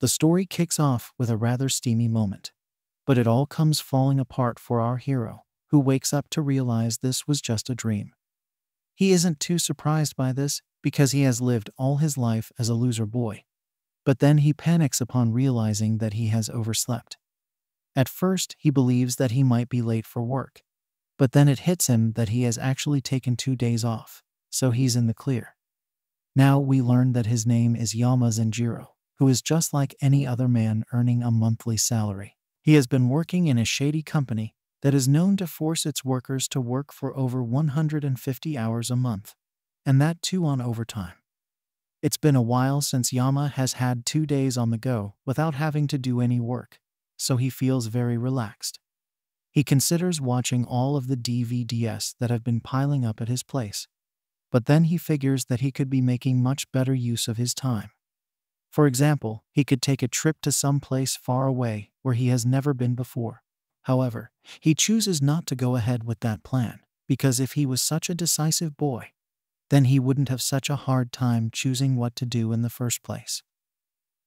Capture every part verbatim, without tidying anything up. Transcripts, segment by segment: The story kicks off with a rather steamy moment, but it all comes falling apart for our hero, who wakes up to realize this was just a dream. He isn't too surprised by this, because he has lived all his life as a loser boy, but then he panics upon realizing that he has overslept. At first, he believes that he might be late for work, but then it hits him that he has actually taken two days off, so he's in the clear. Now we learn that his name is Yama Zenjiro, who is just like any other man earning a monthly salary. He has been working in a shady company that is known to force its workers to work for over one hundred fifty hours a month, and that too on overtime. It's been a while since Yama has had two days on the go without having to do any work, so he feels very relaxed. He considers watching all of the D V Ds that have been piling up at his place, but then he figures that he could be making much better use of his time. For example, he could take a trip to some place far away where he has never been before. However, he chooses not to go ahead with that plan, because if he was such a decisive boy, then he wouldn't have such a hard time choosing what to do in the first place.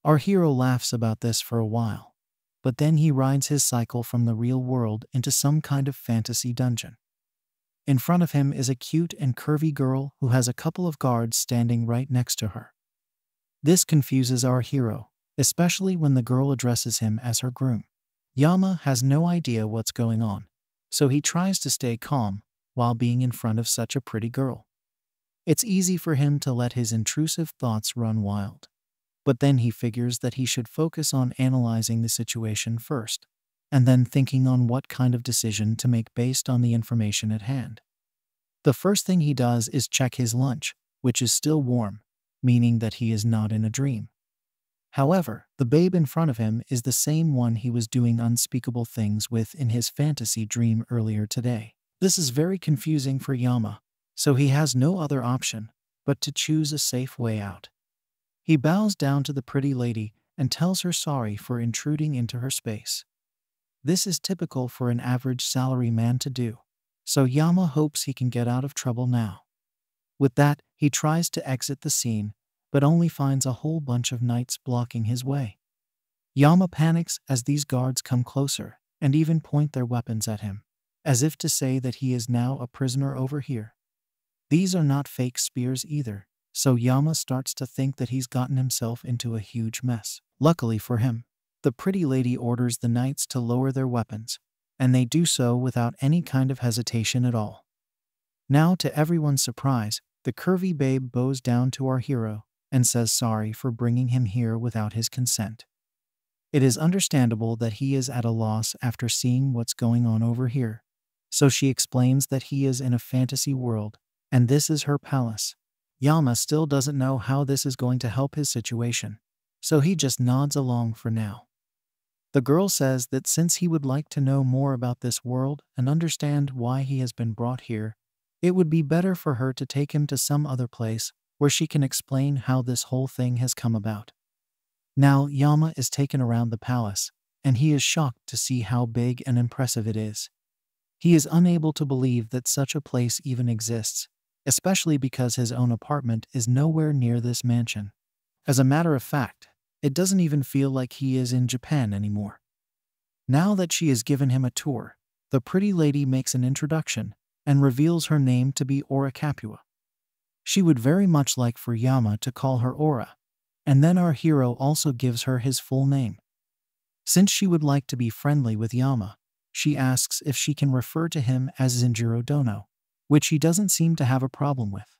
Our hero laughs about this for a while, but then he rides his cycle from the real world into some kind of fantasy dungeon. In front of him is a cute and curvy girl who has a couple of guards standing right next to her. This confuses our hero, especially when the girl addresses him as her groom. Yama has no idea what's going on, so he tries to stay calm while being in front of such a pretty girl. It's easy for him to let his intrusive thoughts run wild, but then he figures that he should focus on analyzing the situation first, and then thinking on what kind of decision to make based on the information at hand. The first thing he does is check his lunch, which is still warm, meaning that he is not in a dream. However, the babe in front of him is the same one he was doing unspeakable things with in his fantasy dream earlier today. This is very confusing for Yama, so he has no other option but to choose a safe way out. He bows down to the pretty lady and tells her sorry for intruding into her space. This is typical for an average salary man to do, so Yama hopes he can get out of trouble now. With that, he tries to exit the scene, but only finds a whole bunch of knights blocking his way. Yama panics as these guards come closer and even point their weapons at him, as if to say that he is now a prisoner over here. These are not fake spears either, so Yama starts to think that he's gotten himself into a huge mess. Luckily for him, the pretty lady orders the knights to lower their weapons, and they do so without any kind of hesitation at all. Now, to everyone's surprise, the curvy babe bows down to our hero and says sorry for bringing him here without his consent. It is understandable that he is at a loss after seeing what's going on over here, so she explains that he is in a fantasy world, and this is her palace. Yama still doesn't know how this is going to help his situation, so he just nods along for now. The girl says that since he would like to know more about this world and understand why he has been brought here, it would be better for her to take him to some other place where she can explain how this whole thing has come about. Now Yama is taken around the palace, and he is shocked to see how big and impressive it is. He is unable to believe that such a place even exists, especially because his own apartment is nowhere near this mansion. As a matter of fact, it doesn't even feel like he is in Japan anymore. Now that she has given him a tour, the pretty lady makes an introduction and reveals her name to be Aura Capua. She would very much like for Yama to call her Aura, and then our hero also gives her his full name. Since she would like to be friendly with Yama, she asks if she can refer to him as Zenjiro Dono, which he doesn't seem to have a problem with.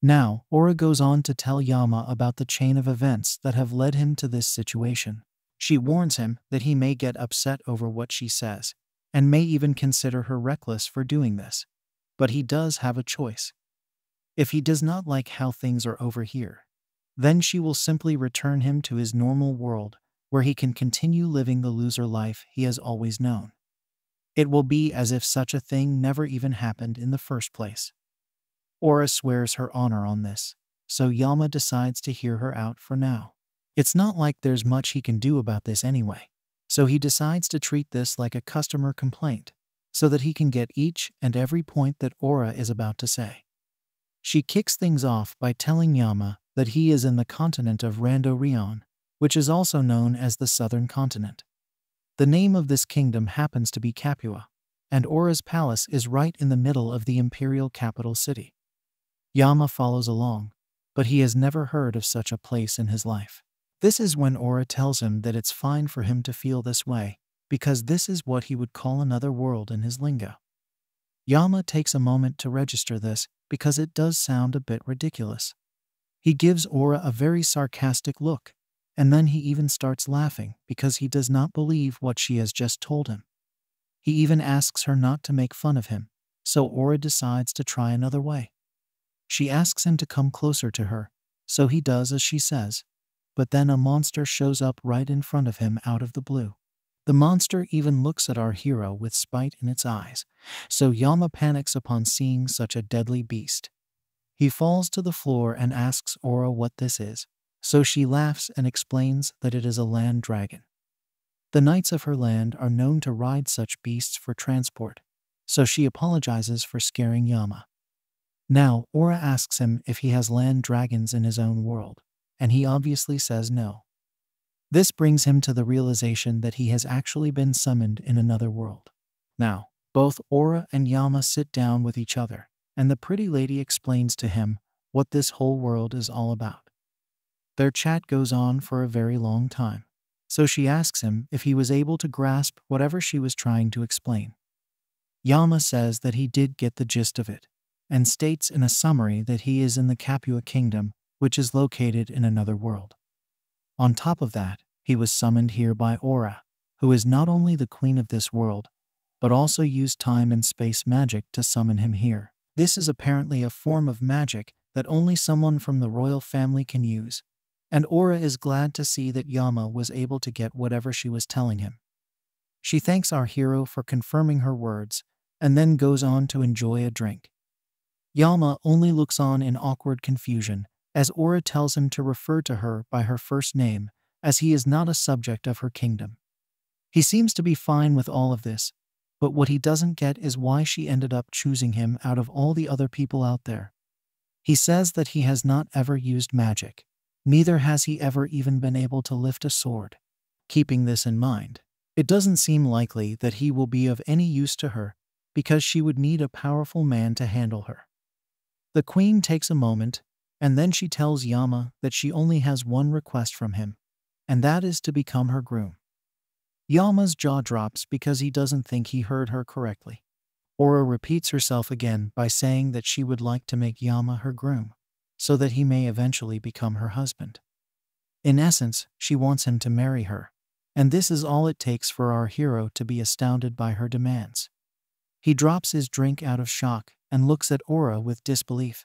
Now, Aura goes on to tell Yama about the chain of events that have led him to this situation. She warns him that he may get upset over what she says, and may even consider her reckless for doing this, but he does have a choice. If he does not like how things are over here, then she will simply return him to his normal world where he can continue living the loser life he has always known. It will be as if such a thing never even happened in the first place. Aura swears her honor on this, so Yama decides to hear her out for now. It's not like there's much he can do about this anyway, so he decides to treat this like a customer complaint, so that he can get each and every point that Aura is about to say. She kicks things off by telling Yama that he is in the continent of Randorion, which is also known as the Southern Continent. The name of this kingdom happens to be Capua, and Aura's palace is right in the middle of the imperial capital city. Yama follows along, but he has never heard of such a place in his life. This is when Aura tells him that it's fine for him to feel this way, because this is what he would call another world in his lingo. Yama takes a moment to register this, because it does sound a bit ridiculous. He gives Aura a very sarcastic look, and then he even starts laughing because he does not believe what she has just told him. He even asks her not to make fun of him, so Aura decides to try another way. She asks him to come closer to her, so he does as she says, but then a monster shows up right in front of him out of the blue. The monster even looks at our hero with spite in its eyes, so Yama panics upon seeing such a deadly beast. He falls to the floor and asks Aura what this is, so she laughs and explains that it is a land dragon. The knights of her land are known to ride such beasts for transport, so she apologizes for scaring Yama. Now, Aura asks him if he has land dragons in his own world, and he obviously says no. This brings him to the realization that he has actually been summoned in another world. Now, both Aura and Yama sit down with each other, and the pretty lady explains to him what this whole world is all about. Their chat goes on for a very long time, so she asks him if he was able to grasp whatever she was trying to explain. Yama says that he did get the gist of it, and states in a summary that he is in the Capua Kingdom, which is located in another world. On top of that, he was summoned here by Aura, who is not only the queen of this world, but also used time and space magic to summon him here. This is apparently a form of magic that only someone from the royal family can use, and Aura is glad to see that Yama was able to get whatever she was telling him. She thanks our hero for confirming her words, and then goes on to enjoy a drink. Yama only looks on in awkward confusion, as Aura tells him to refer to her by her first name, as he is not a subject of her kingdom. He seems to be fine with all of this, but what he doesn't get is why she ended up choosing him out of all the other people out there. He says that he has not ever used magic, neither has he ever even been able to lift a sword. Keeping this in mind, it doesn't seem likely that he will be of any use to her, because she would need a powerful man to handle her. The queen takes a moment, and then she tells Yama that she only has one request from him, and that is to become her groom. Yama's jaw drops because he doesn't think he heard her correctly. Aura repeats herself again by saying that she would like to make Yama her groom, so that he may eventually become her husband. In essence, she wants him to marry her, and this is all it takes for our hero to be astounded by her demands. He drops his drink out of shock and looks at Aura with disbelief.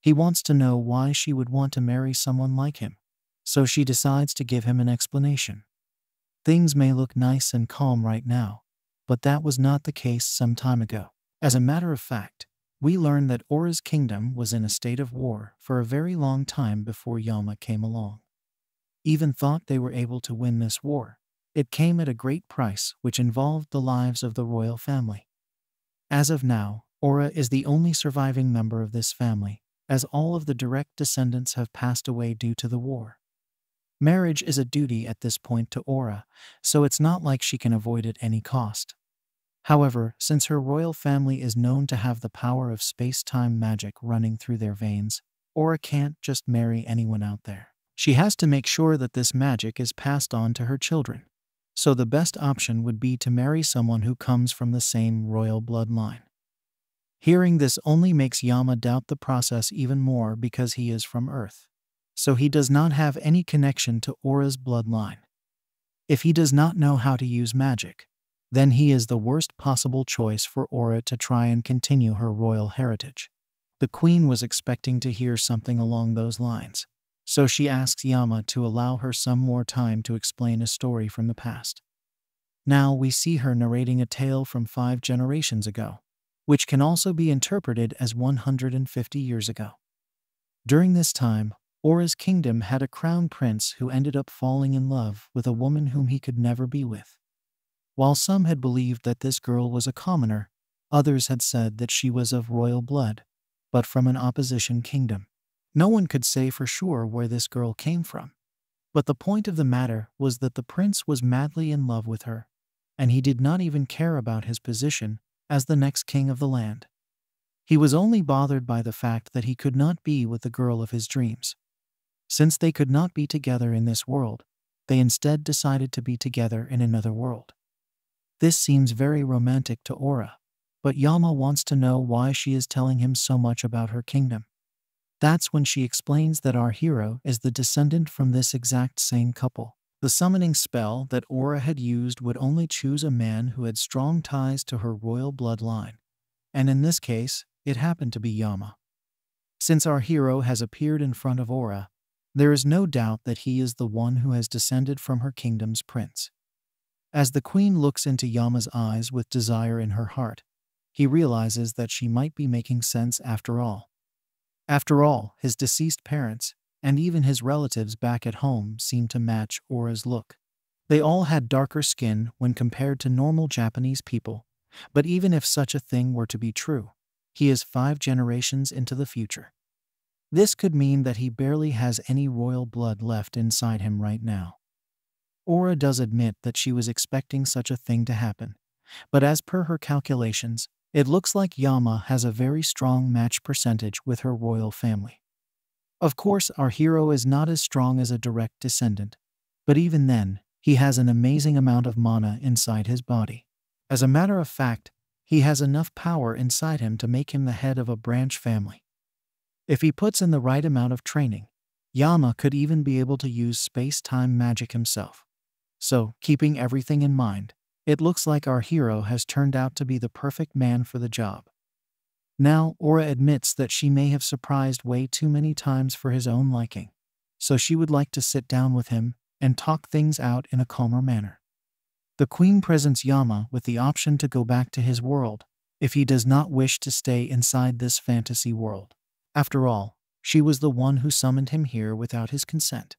He wants to know why she would want to marry someone like him, so she decides to give him an explanation. Things may look nice and calm right now, but that was not the case some time ago. As a matter of fact, we learn that Aura's kingdom was in a state of war for a very long time before Yama came along. Even thought they were able to win this war, it came at a great price which involved the lives of the royal family. As of now, Aura is the only surviving member of this family, as all of the direct descendants have passed away due to the war. Marriage is a duty at this point to Aura, so it's not like she can avoid at any cost. However, since her royal family is known to have the power of space-time magic running through their veins, Aura can't just marry anyone out there. She has to make sure that this magic is passed on to her children, so the best option would be to marry someone who comes from the same royal bloodline. Hearing this only makes Yama doubt the process even more because he is from Earth, so he does not have any connection to Aura's bloodline. If he does not know how to use magic, then he is the worst possible choice for Aura to try and continue her royal heritage. The queen was expecting to hear something along those lines, so she asks Yama to allow her some more time to explain a story from the past. Now we see her narrating a tale from five generations ago, which can also be interpreted as one hundred fifty years ago. During this time, Aura's kingdom had a crown prince who ended up falling in love with a woman whom he could never be with. While some had believed that this girl was a commoner, others had said that she was of royal blood, but from an opposition kingdom. No one could say for sure where this girl came from, But the point of the matter was that the prince was madly in love with her, and he did not even care about his position as the next king of the land. He was only bothered by the fact that he could not be with the girl of his dreams. Since they could not be together in this world, they instead decided to be together in another world. This seems very romantic to Aura, but Yama wants to know why she is telling him so much about her kingdom. That's when she explains that our hero is the descendant from this exact same couple. The summoning spell that Aura had used would only choose a man who had strong ties to her royal bloodline, and in this case, it happened to be Yama. Since our hero has appeared in front of Aura, there is no doubt that he is the one who has descended from her kingdom's prince. As the queen looks into Yama's eyes with desire in her heart, he realizes that she might be making sense after all. After all, his deceased parents, and even his relatives back at home, seemed to match Aura's look. They all had darker skin when compared to normal Japanese people, but even if such a thing were to be true, he is five generations into the future. This could mean that he barely has any royal blood left inside him right now. Aura does admit that she was expecting such a thing to happen, but as per her calculations, it looks like Yama has a very strong match percentage with her royal family. Of course, our hero is not as strong as a direct descendant, but even then, he has an amazing amount of mana inside his body. As a matter of fact, he has enough power inside him to make him the head of a branch family. If he puts in the right amount of training, Yama could even be able to use space-time magic himself. So, keeping everything in mind, it looks like our hero has turned out to be the perfect man for the job. Now, Aura admits that she may have surprised way too many times for his own liking, so she would like to sit down with him and talk things out in a calmer manner. The queen presents Yama with the option to go back to his world if he does not wish to stay inside this fantasy world. After all, she was the one who summoned him here without his consent.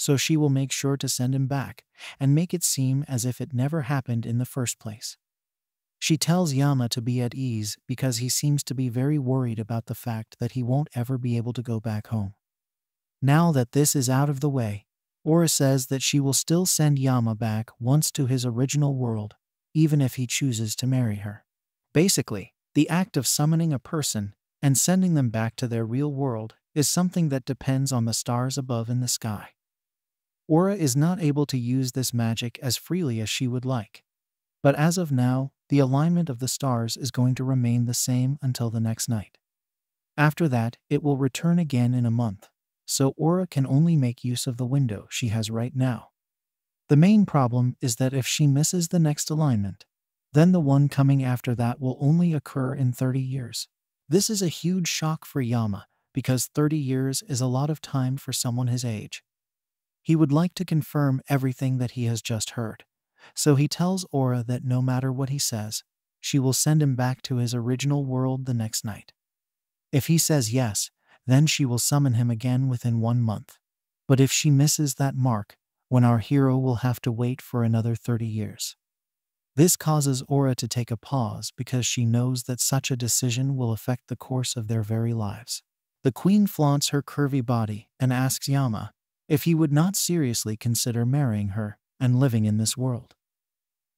So she will make sure to send him back and make it seem as if it never happened in the first place. She tells Yama to be at ease because he seems to be very worried about the fact that he won't ever be able to go back home. Now that this is out of the way, Aura says that she will still send Yama back once to his original world, even if he chooses to marry her. Basically, the act of summoning a person and sending them back to their real world is something that depends on the stars above in the sky. Aura is not able to use this magic as freely as she would like. But as of now, the alignment of the stars is going to remain the same until the next night. After that, it will return again in a month, so Aura can only make use of the window she has right now. The main problem is that if she misses the next alignment, then the one coming after that will only occur in thirty years. This is a huge shock for Yama, because thirty years is a lot of time for someone his age. He would like to confirm everything that he has just heard, so he tells Aura that no matter what he says, she will send him back to his original world the next night. If he says yes, then she will summon him again within one month. But if she misses that mark, when our hero will have to wait for another thirty years. This causes Aura to take a pause because she knows that such a decision will affect the course of their very lives. The queen flaunts her curvy body and asks Yama if he would not seriously consider marrying her and living in this world.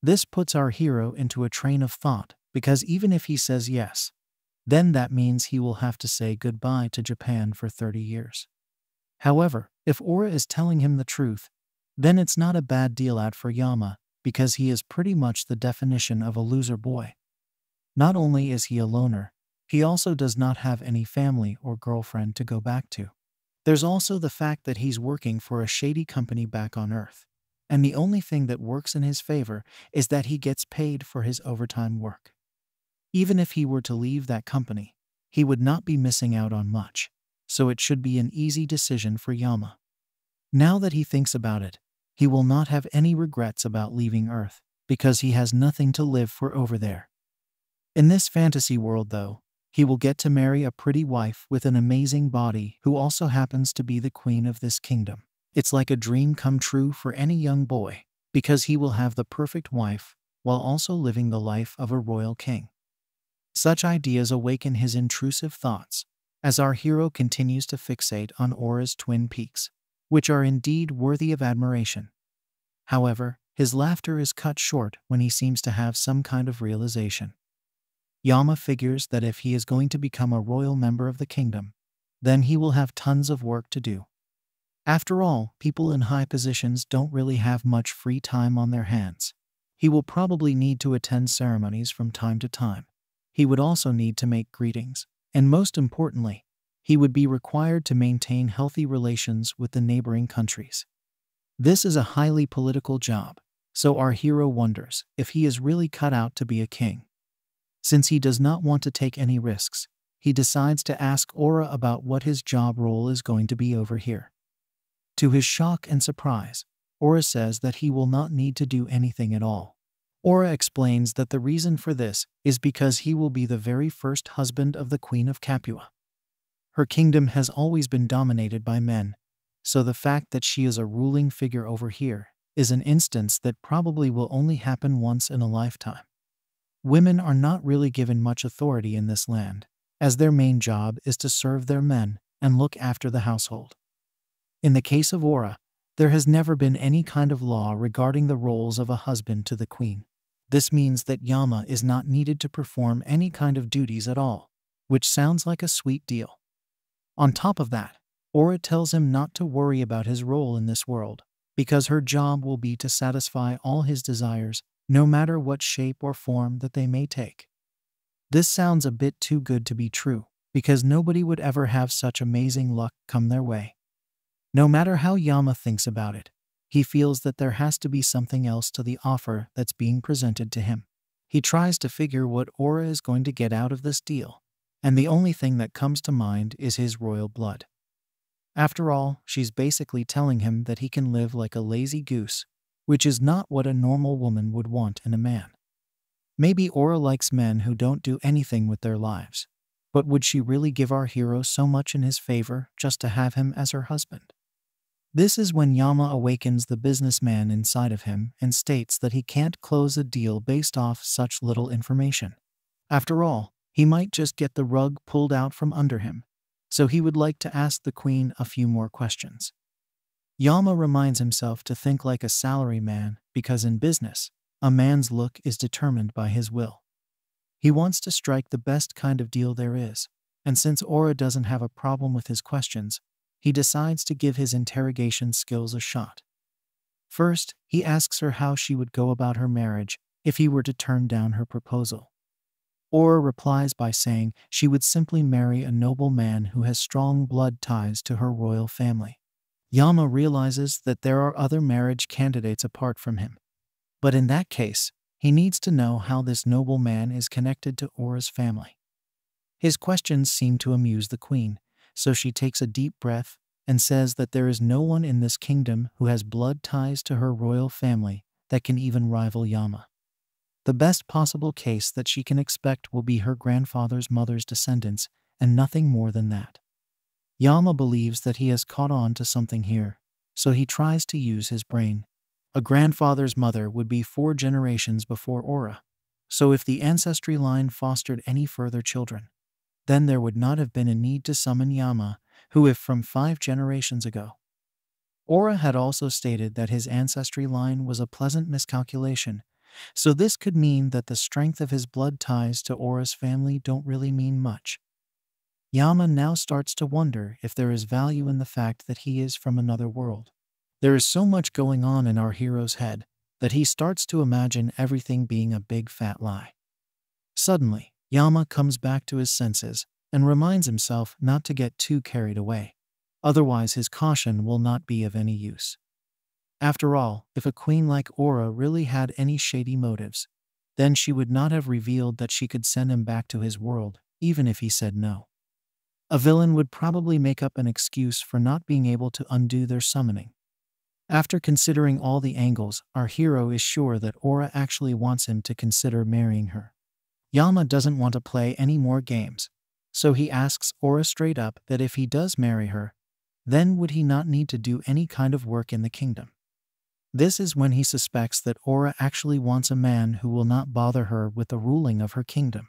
This puts our hero into a train of thought because even if he says yes, then that means he will have to say goodbye to Japan for thirty years. However, if Aura is telling him the truth, then it's not a bad deal out for Yama because he is pretty much the definition of a loser boy. Not only is he a loner, he also does not have any family or girlfriend to go back to. There's also the fact that he's working for a shady company back on Earth, and the only thing that works in his favor is that he gets paid for his overtime work. Even if he were to leave that company, he would not be missing out on much, so it should be an easy decision for Yama. Now that he thinks about it, he will not have any regrets about leaving Earth, because he has nothing to live for over there. In this fantasy world, though, he will get to marry a pretty wife with an amazing body who also happens to be the queen of this kingdom. It's like a dream come true for any young boy, because he will have the perfect wife while also living the life of a royal king. Such ideas awaken his intrusive thoughts as our hero continues to fixate on Aura's twin peaks. which are indeed worthy of admiration. However, his laughter is cut short when he seems to have some kind of realization. Yama figures that if he is going to become a royal member of the kingdom, then he will have tons of work to do. After all, people in high positions don't really have much free time on their hands. He will probably need to attend ceremonies from time to time. He would also need to make greetings, and most importantly, he would be required to maintain healthy relations with the neighboring countries. This is a highly political job, so our hero wonders if he is really cut out to be a king. Since he does not want to take any risks, he decides to ask Aura about what his job role is going to be over here. To his shock and surprise, Aura says that he will not need to do anything at all. Aura explains that the reason for this is because he will be the very first husband of the Queen of Capua. Her kingdom has always been dominated by men, so the fact that she is a ruling figure over here is an instance that probably will only happen once in a lifetime. Women are not really given much authority in this land, as their main job is to serve their men and look after the household. In the case of Aura, there has never been any kind of law regarding the roles of a husband to the queen. This means that Yama is not needed to perform any kind of duties at all, which sounds like a sweet deal. On top of that, Aura tells him not to worry about his role in this world, because her job will be to satisfy all his desires, no matter what shape or form that they may take. This sounds a bit too good to be true, because nobody would ever have such amazing luck come their way. No matter how Yama thinks about it, he feels that there has to be something else to the offer that's being presented to him. He tries to figure what Aura is going to get out of this deal, and the only thing that comes to mind is his royal blood. After all, she's basically telling him that he can live like a lazy goose, which is not what a normal woman would want in a man. Maybe Aura likes men who don't do anything with their lives, but would she really give our hero so much in his favor just to have him as her husband? This is when Yama awakens the businessman inside of him and states that he can't close a deal based off such little information. After all, he might just get the rug pulled out from under him, so he would like to ask the queen a few more questions. Yama reminds himself to think like a salaryman because in business, a man's look is determined by his will. He wants to strike the best kind of deal there is, and since Aura doesn't have a problem with his questions, he decides to give his interrogation skills a shot. First, he asks her how she would go about her marriage if he were to turn down her proposal. Aura replies by saying she would simply marry a noble man who has strong blood ties to her royal family. Yama realizes that there are other marriage candidates apart from him. But in that case, he needs to know how this noble man is connected to Aura's family. His questions seem to amuse the queen, so she takes a deep breath and says that there is no one in this kingdom who has blood ties to her royal family that can even rival Yama. The best possible case that she can expect will be her grandfather's mother's descendants, and nothing more than that. Yama believes that he has caught on to something here, so he tries to use his brain. A grandfather's mother would be four generations before Aura, so if the ancestry line fostered any further children, then there would not have been a need to summon Yama, who if from five generations ago. Aura had also stated that his ancestry line was a pleasant miscalculation, so this could mean that the strength of his blood ties to Aura's family don't really mean much. Yama now starts to wonder if there is value in the fact that he is from another world. There is so much going on in our hero's head that he starts to imagine everything being a big fat lie. Suddenly, Yama comes back to his senses and reminds himself not to get too carried away. Otherwise, his caution will not be of any use. After all, if a queen like Aura really had any shady motives, then she would not have revealed that she could send him back to his world, even if he said no. A villain would probably make up an excuse for not being able to undo their summoning. After considering all the angles, our hero is sure that Aura actually wants him to consider marrying her. Yama doesn't want to play any more games, so he asks Aura straight up that if he does marry her, then would he not need to do any kind of work in the kingdom? This is when he suspects that Aura actually wants a man who will not bother her with the ruling of her kingdom.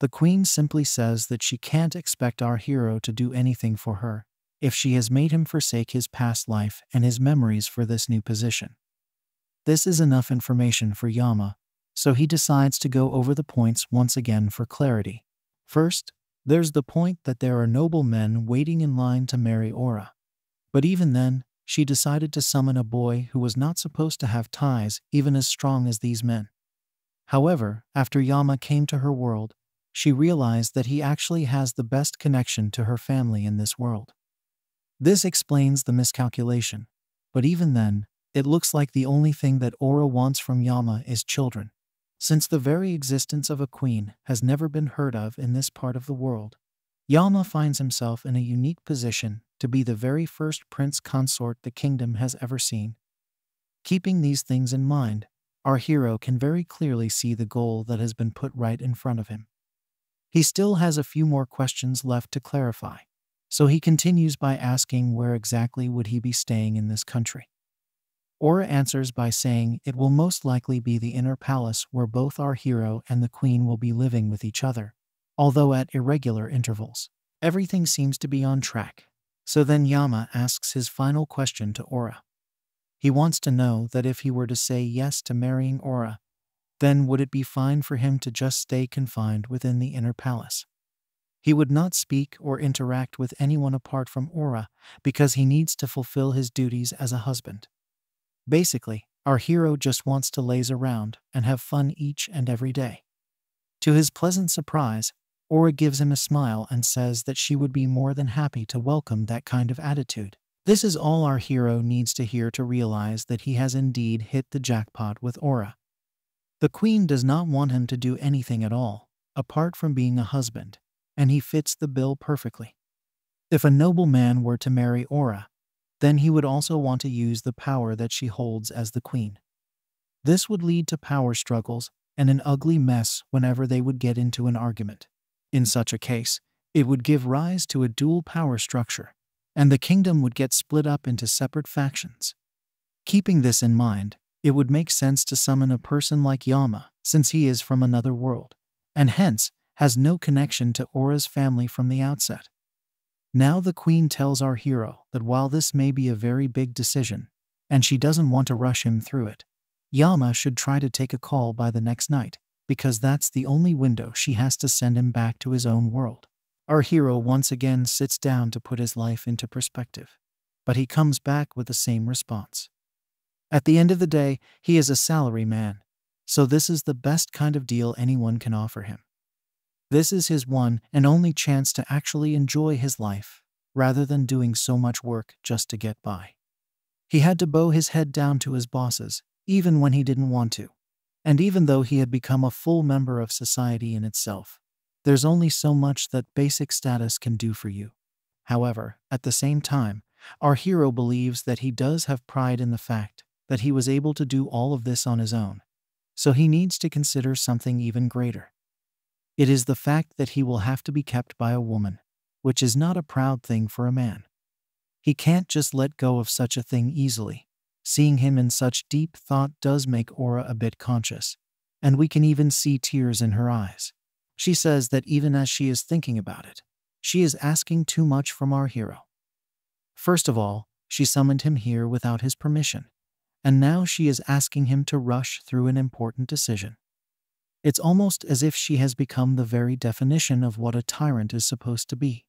The queen simply says that she can't expect our hero to do anything for her if she has made him forsake his past life and his memories for this new position. This is enough information for Yama, so he decides to go over the points once again for clarity. First, there's the point that there are noble men waiting in line to marry Aura. But even then, she decided to summon a boy who was not supposed to have ties even as strong as these men. However, after Yama came to her world, she realized that he actually has the best connection to her family in this world. This explains the miscalculation, but even then, it looks like the only thing that Aura wants from Yama is children, since the very existence of a queen has never been heard of in this part of the world. Yama finds himself in a unique position to be the very first prince consort the kingdom has ever seen. Keeping these things in mind, our hero can very clearly see the goal that has been put right in front of him. He still has a few more questions left to clarify, so he continues by asking where exactly would he be staying in this country. Aura answers by saying it will most likely be the inner palace where both our hero and the queen will be living with each other, although at irregular intervals. Everything seems to be on track, so then Yama asks his final question to Aura. He wants to know that if he were to say yes to marrying Aura, then would it be fine for him to just stay confined within the inner palace? He would not speak or interact with anyone apart from Aura because he needs to fulfill his duties as a husband. Basically, our hero just wants to laze around and have fun each and every day. To his pleasant surprise, Aura gives him a smile and says that she would be more than happy to welcome that kind of attitude. This is all our hero needs to hear to realize that he has indeed hit the jackpot with Aura. The queen does not want him to do anything at all, apart from being a husband, and he fits the bill perfectly. If a noble man were to marry Aura, then he would also want to use the power that she holds as the queen. This would lead to power struggles and an ugly mess whenever they would get into an argument. In such a case, it would give rise to a dual power structure, and the kingdom would get split up into separate factions. Keeping this in mind, it would make sense to summon a person like Yama, since he is from another world, and hence has no connection to Aura's family from the outset. Now the queen tells our hero that while this may be a very big decision, and she doesn't want to rush him through it, Yama should try to take a call by the next night, because that's the only window she has to send him back to his own world. Our hero once again sits down to put his life into perspective, but he comes back with the same response. At the end of the day, he is a salary man, so this is the best kind of deal anyone can offer him. This is his one and only chance to actually enjoy his life, rather than doing so much work just to get by. He had to bow his head down to his bosses, even when he didn't want to. And even though he had become a full member of society in itself, there's only so much that basic status can do for you. However, at the same time, our hero believes that he does have pride in the fact that he was able to do all of this on his own, so he needs to consider something even greater. It is the fact that he will have to be kept by a woman, which is not a proud thing for a man. He can't just let go of such a thing easily. Seeing him in such deep thought does make Aura a bit conscious, and we can even see tears in her eyes. She says that even as she is thinking about it, she is asking too much from our hero. First of all, she summoned him here without his permission, and now she is asking him to rush through an important decision. It's almost as if she has become the very definition of what a tyrant is supposed to be.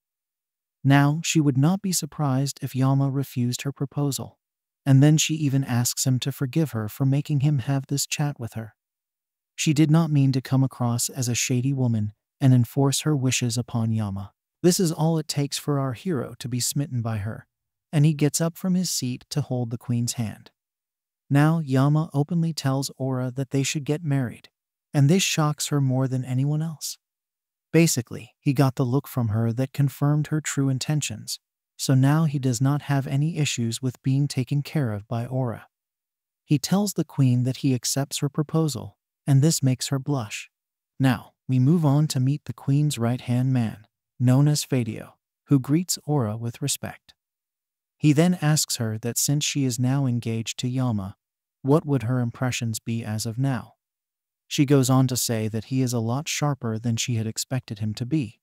Now, she would not be surprised if Yama refused her proposal, and then she even asks him to forgive her for making him have this chat with her. She did not mean to come across as a shady woman and enforce her wishes upon Yama. This is all it takes for our hero to be smitten by her, and he gets up from his seat to hold the queen's hand. Now, Yama openly tells Aura that they should get married, and this shocks her more than anyone else. Basically, he got the look from her that confirmed her true intentions, so now he does not have any issues with being taken care of by Aura. He tells the queen that he accepts her proposal, and this makes her blush. Now, we move on to meet the queen's right-hand man, known as Fadio, who greets Aura with respect. He then asks her that since she is now engaged to Yama, what would her impressions be as of now? She goes on to say that he is a lot sharper than she had expected him to be,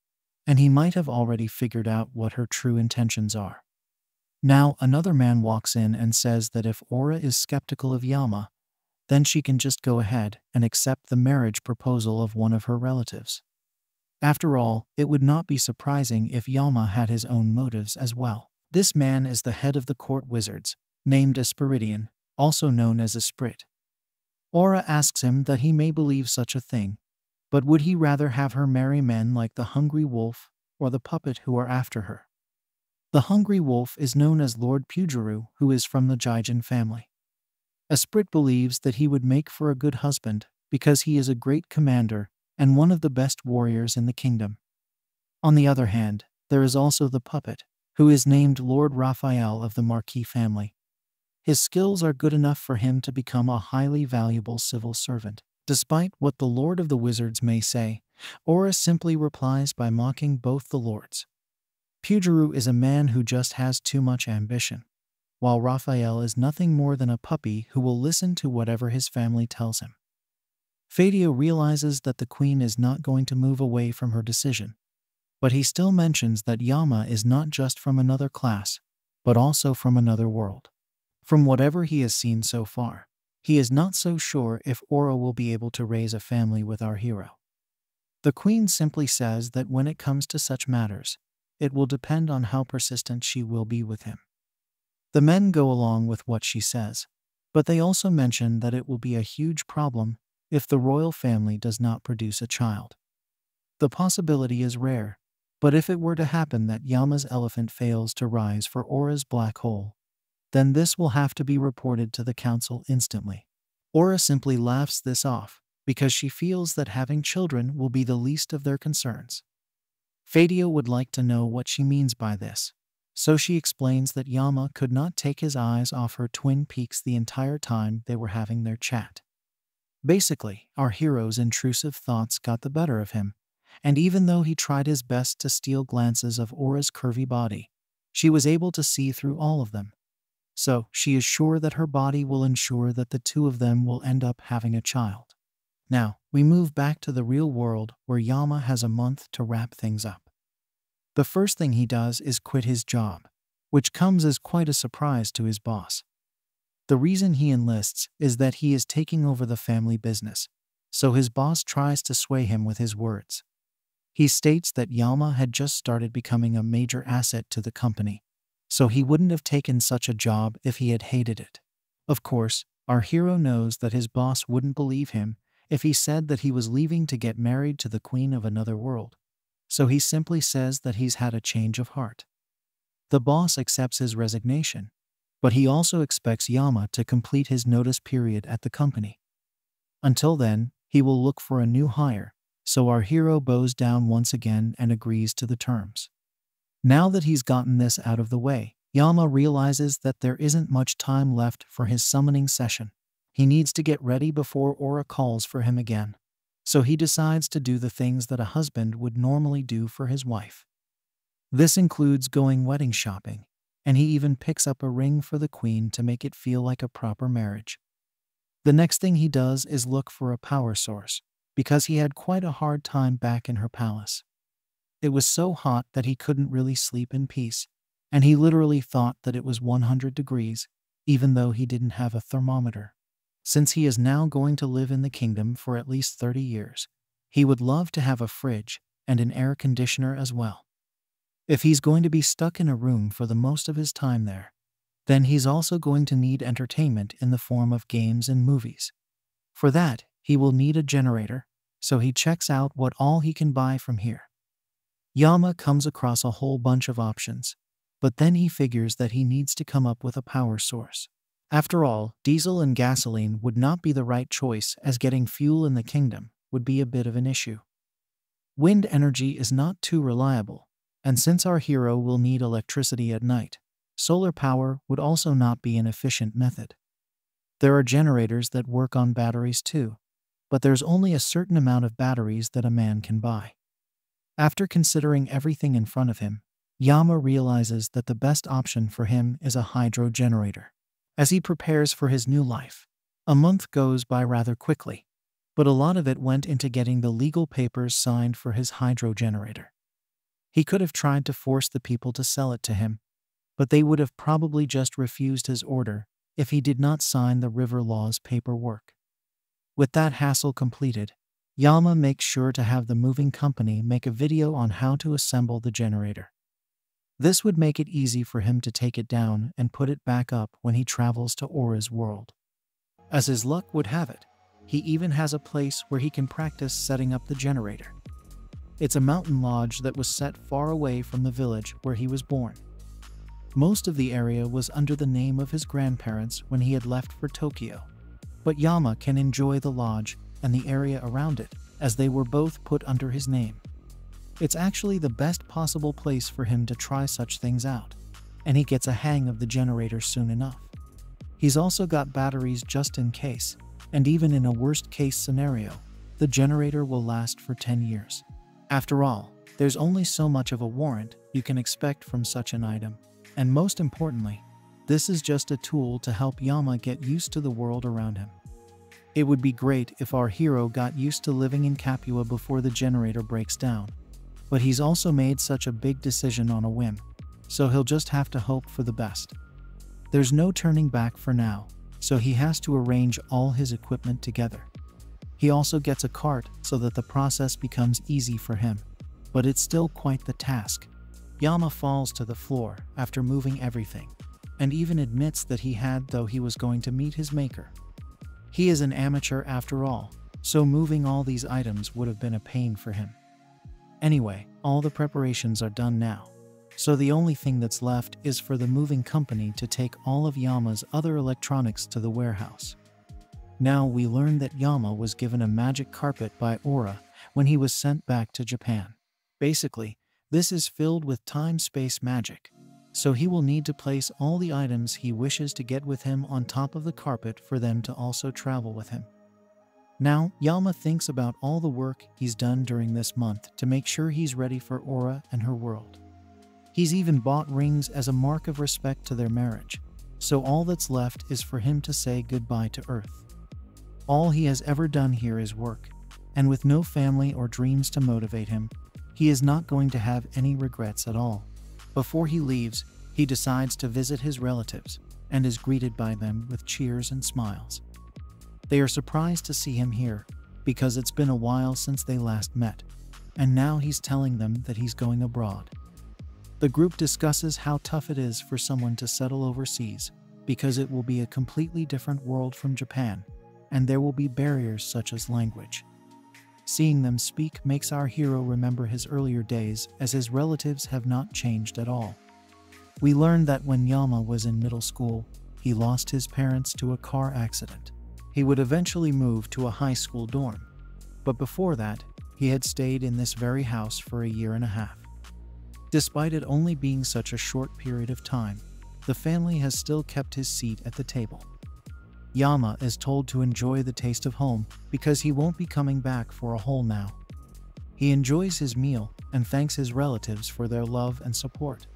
and he might have already figured out what her true intentions are. Now, another man walks in and says that if Aura is skeptical of Yama, then she can just go ahead and accept the marriage proposal of one of her relatives. After all, it would not be surprising if Yama had his own motives as well. This man is the head of the court wizards, named Espiridion, also known as Esprit. Aura asks him that he may believe such a thing, but would he rather have her marry men like the Hungry Wolf or the puppet who are after her? The Hungry Wolf is known as Lord Pugiru, who is from the Jijin family. Esprit believes that he would make for a good husband because he is a great commander and one of the best warriors in the kingdom. On the other hand, there is also the puppet, who is named Lord Raphael of the Marquis family. His skills are good enough for him to become a highly valuable civil servant. Despite what the Lord of the Wizards may say, Aura simply replies by mocking both the lords. Pugiru is a man who just has too much ambition, while Raphael is nothing more than a puppy who will listen to whatever his family tells him. Fadio realizes that the queen is not going to move away from her decision, but he still mentions that Yama is not just from another class, but also from another world. From whatever he has seen so far, he is not so sure if Aura will be able to raise a family with our hero. The queen simply says that when it comes to such matters, it will depend on how persistent she will be with him. The men go along with what she says, but they also mention that it will be a huge problem if the royal family does not produce a child. The possibility is rare, but if it were to happen that Yama's elephant fails to rise for Aura's black hole, then this will have to be reported to the council instantly. Aura simply laughs this off because she feels that having children will be the least of their concerns. Fadio would like to know what she means by this, so she explains that Yama could not take his eyes off her twin peaks the entire time they were having their chat. Basically, our hero's intrusive thoughts got the better of him, and even though he tried his best to steal glances of Aura's curvy body, she was able to see through all of them. So, she is sure that her body will ensure that the two of them will end up having a child. Now, we move back to the real world where Yama has a month to wrap things up. The first thing he does is quit his job, which comes as quite a surprise to his boss. The reason he enlists is that he is taking over the family business, so his boss tries to sway him with his words. He states that Yama had just started becoming a major asset to the company, so he wouldn't have taken such a job if he had hated it. Of course, our hero knows that his boss wouldn't believe him if he said that he was leaving to get married to the queen of another world, so he simply says that he's had a change of heart. The boss accepts his resignation, but he also expects Yama to complete his notice period at the company. Until then, he will look for a new hire, so our hero bows down once again and agrees to the terms. Now that he's gotten this out of the way, Yama realizes that there isn't much time left for his summoning session. He needs to get ready before Aura calls for him again, so he decides to do the things that a husband would normally do for his wife. This includes going wedding shopping, and he even picks up a ring for the queen to make it feel like a proper marriage. The next thing he does is look for a power source, because he had quite a hard time back in her palace. It was so hot that he couldn't really sleep in peace, and he literally thought that it was one hundred degrees, even though he didn't have a thermometer. Since he is now going to live in the kingdom for at least thirty years, he would love to have a fridge and an air conditioner as well. If he's going to be stuck in a room for the most of his time there, then he's also going to need entertainment in the form of games and movies. For that, he will need a generator, so he checks out what all he can buy from here. Yama comes across a whole bunch of options, but then he figures that he needs to come up with a power source. After all, diesel and gasoline would not be the right choice, as getting fuel in the kingdom would be a bit of an issue. Wind energy is not too reliable, and since our hero will need electricity at night, solar power would also not be an efficient method. There are generators that work on batteries too, but there's only a certain amount of batteries that a man can buy. After considering everything in front of him, Yama realizes that the best option for him is a hydro generator. As he prepares for his new life, a month goes by rather quickly, but a lot of it went into getting the legal papers signed for his hydro generator. He could have tried to force the people to sell it to him, but they would have probably just refused his order if he did not sign the river law's paperwork. With that hassle completed, Yama makes sure to have the moving company make a video on how to assemble the generator. This would make it easy for him to take it down and put it back up when he travels to Aura's world. As his luck would have it, he even has a place where he can practice setting up the generator. It's a mountain lodge that was set far away from the village where he was born. Most of the area was under the name of his grandparents when he had left for Tokyo, but Yama can enjoy the lodge and the area around it, as they were both put under his name. It's actually the best possible place for him to try such things out, and he gets a hang of the generator soon enough. He's also got batteries just in case, and even in a worst-case scenario, the generator will last for ten years. After all, there's only so much of a warrant you can expect from such an item, and most importantly, this is just a tool to help Yama get used to the world around him. It would be great if our hero got used to living in Capua before the generator breaks down, but he's also made such a big decision on a whim, so he'll just have to hope for the best. There's no turning back for now, so he has to arrange all his equipment together. He also gets a cart so that the process becomes easy for him, but it's still quite the task. Yama falls to the floor after moving everything, and even admits that he had though he was going to meet his maker. He is an amateur after all, so moving all these items would have been a pain for him. Anyway, all the preparations are done now, so the only thing that's left is for the moving company to take all of Yama's other electronics to the warehouse. Now we learn that Yama was given a magic carpet by Aura when he was sent back to Japan. Basically, this is filled with time-space magic, so he will need to place all the items he wishes to get with him on top of the carpet for them to also travel with him. Now, Yama thinks about all the work he's done during this month to make sure he's ready for Aura and her world. He's even bought rings as a mark of respect to their marriage, so all that's left is for him to say goodbye to Earth. All he has ever done here is work, and with no family or dreams to motivate him, he is not going to have any regrets at all. Before he leaves, he decides to visit his relatives and is greeted by them with cheers and smiles. They are surprised to see him here, because it's been a while since they last met, and now he's telling them that he's going abroad. The group discusses how tough it is for someone to settle overseas, because it will be a completely different world from Japan, and there will be barriers such as language. Seeing them speak makes our hero remember his earlier days, as his relatives have not changed at all. We learn that when Yama was in middle school, he lost his parents to a car accident. He would eventually move to a high school dorm, but before that, he had stayed in this very house for a year and a half. Despite it only being such a short period of time, the family has still kept his seat at the table. Yama is told to enjoy the taste of home because he won't be coming back for a whole now. He enjoys his meal and thanks his relatives for their love and support.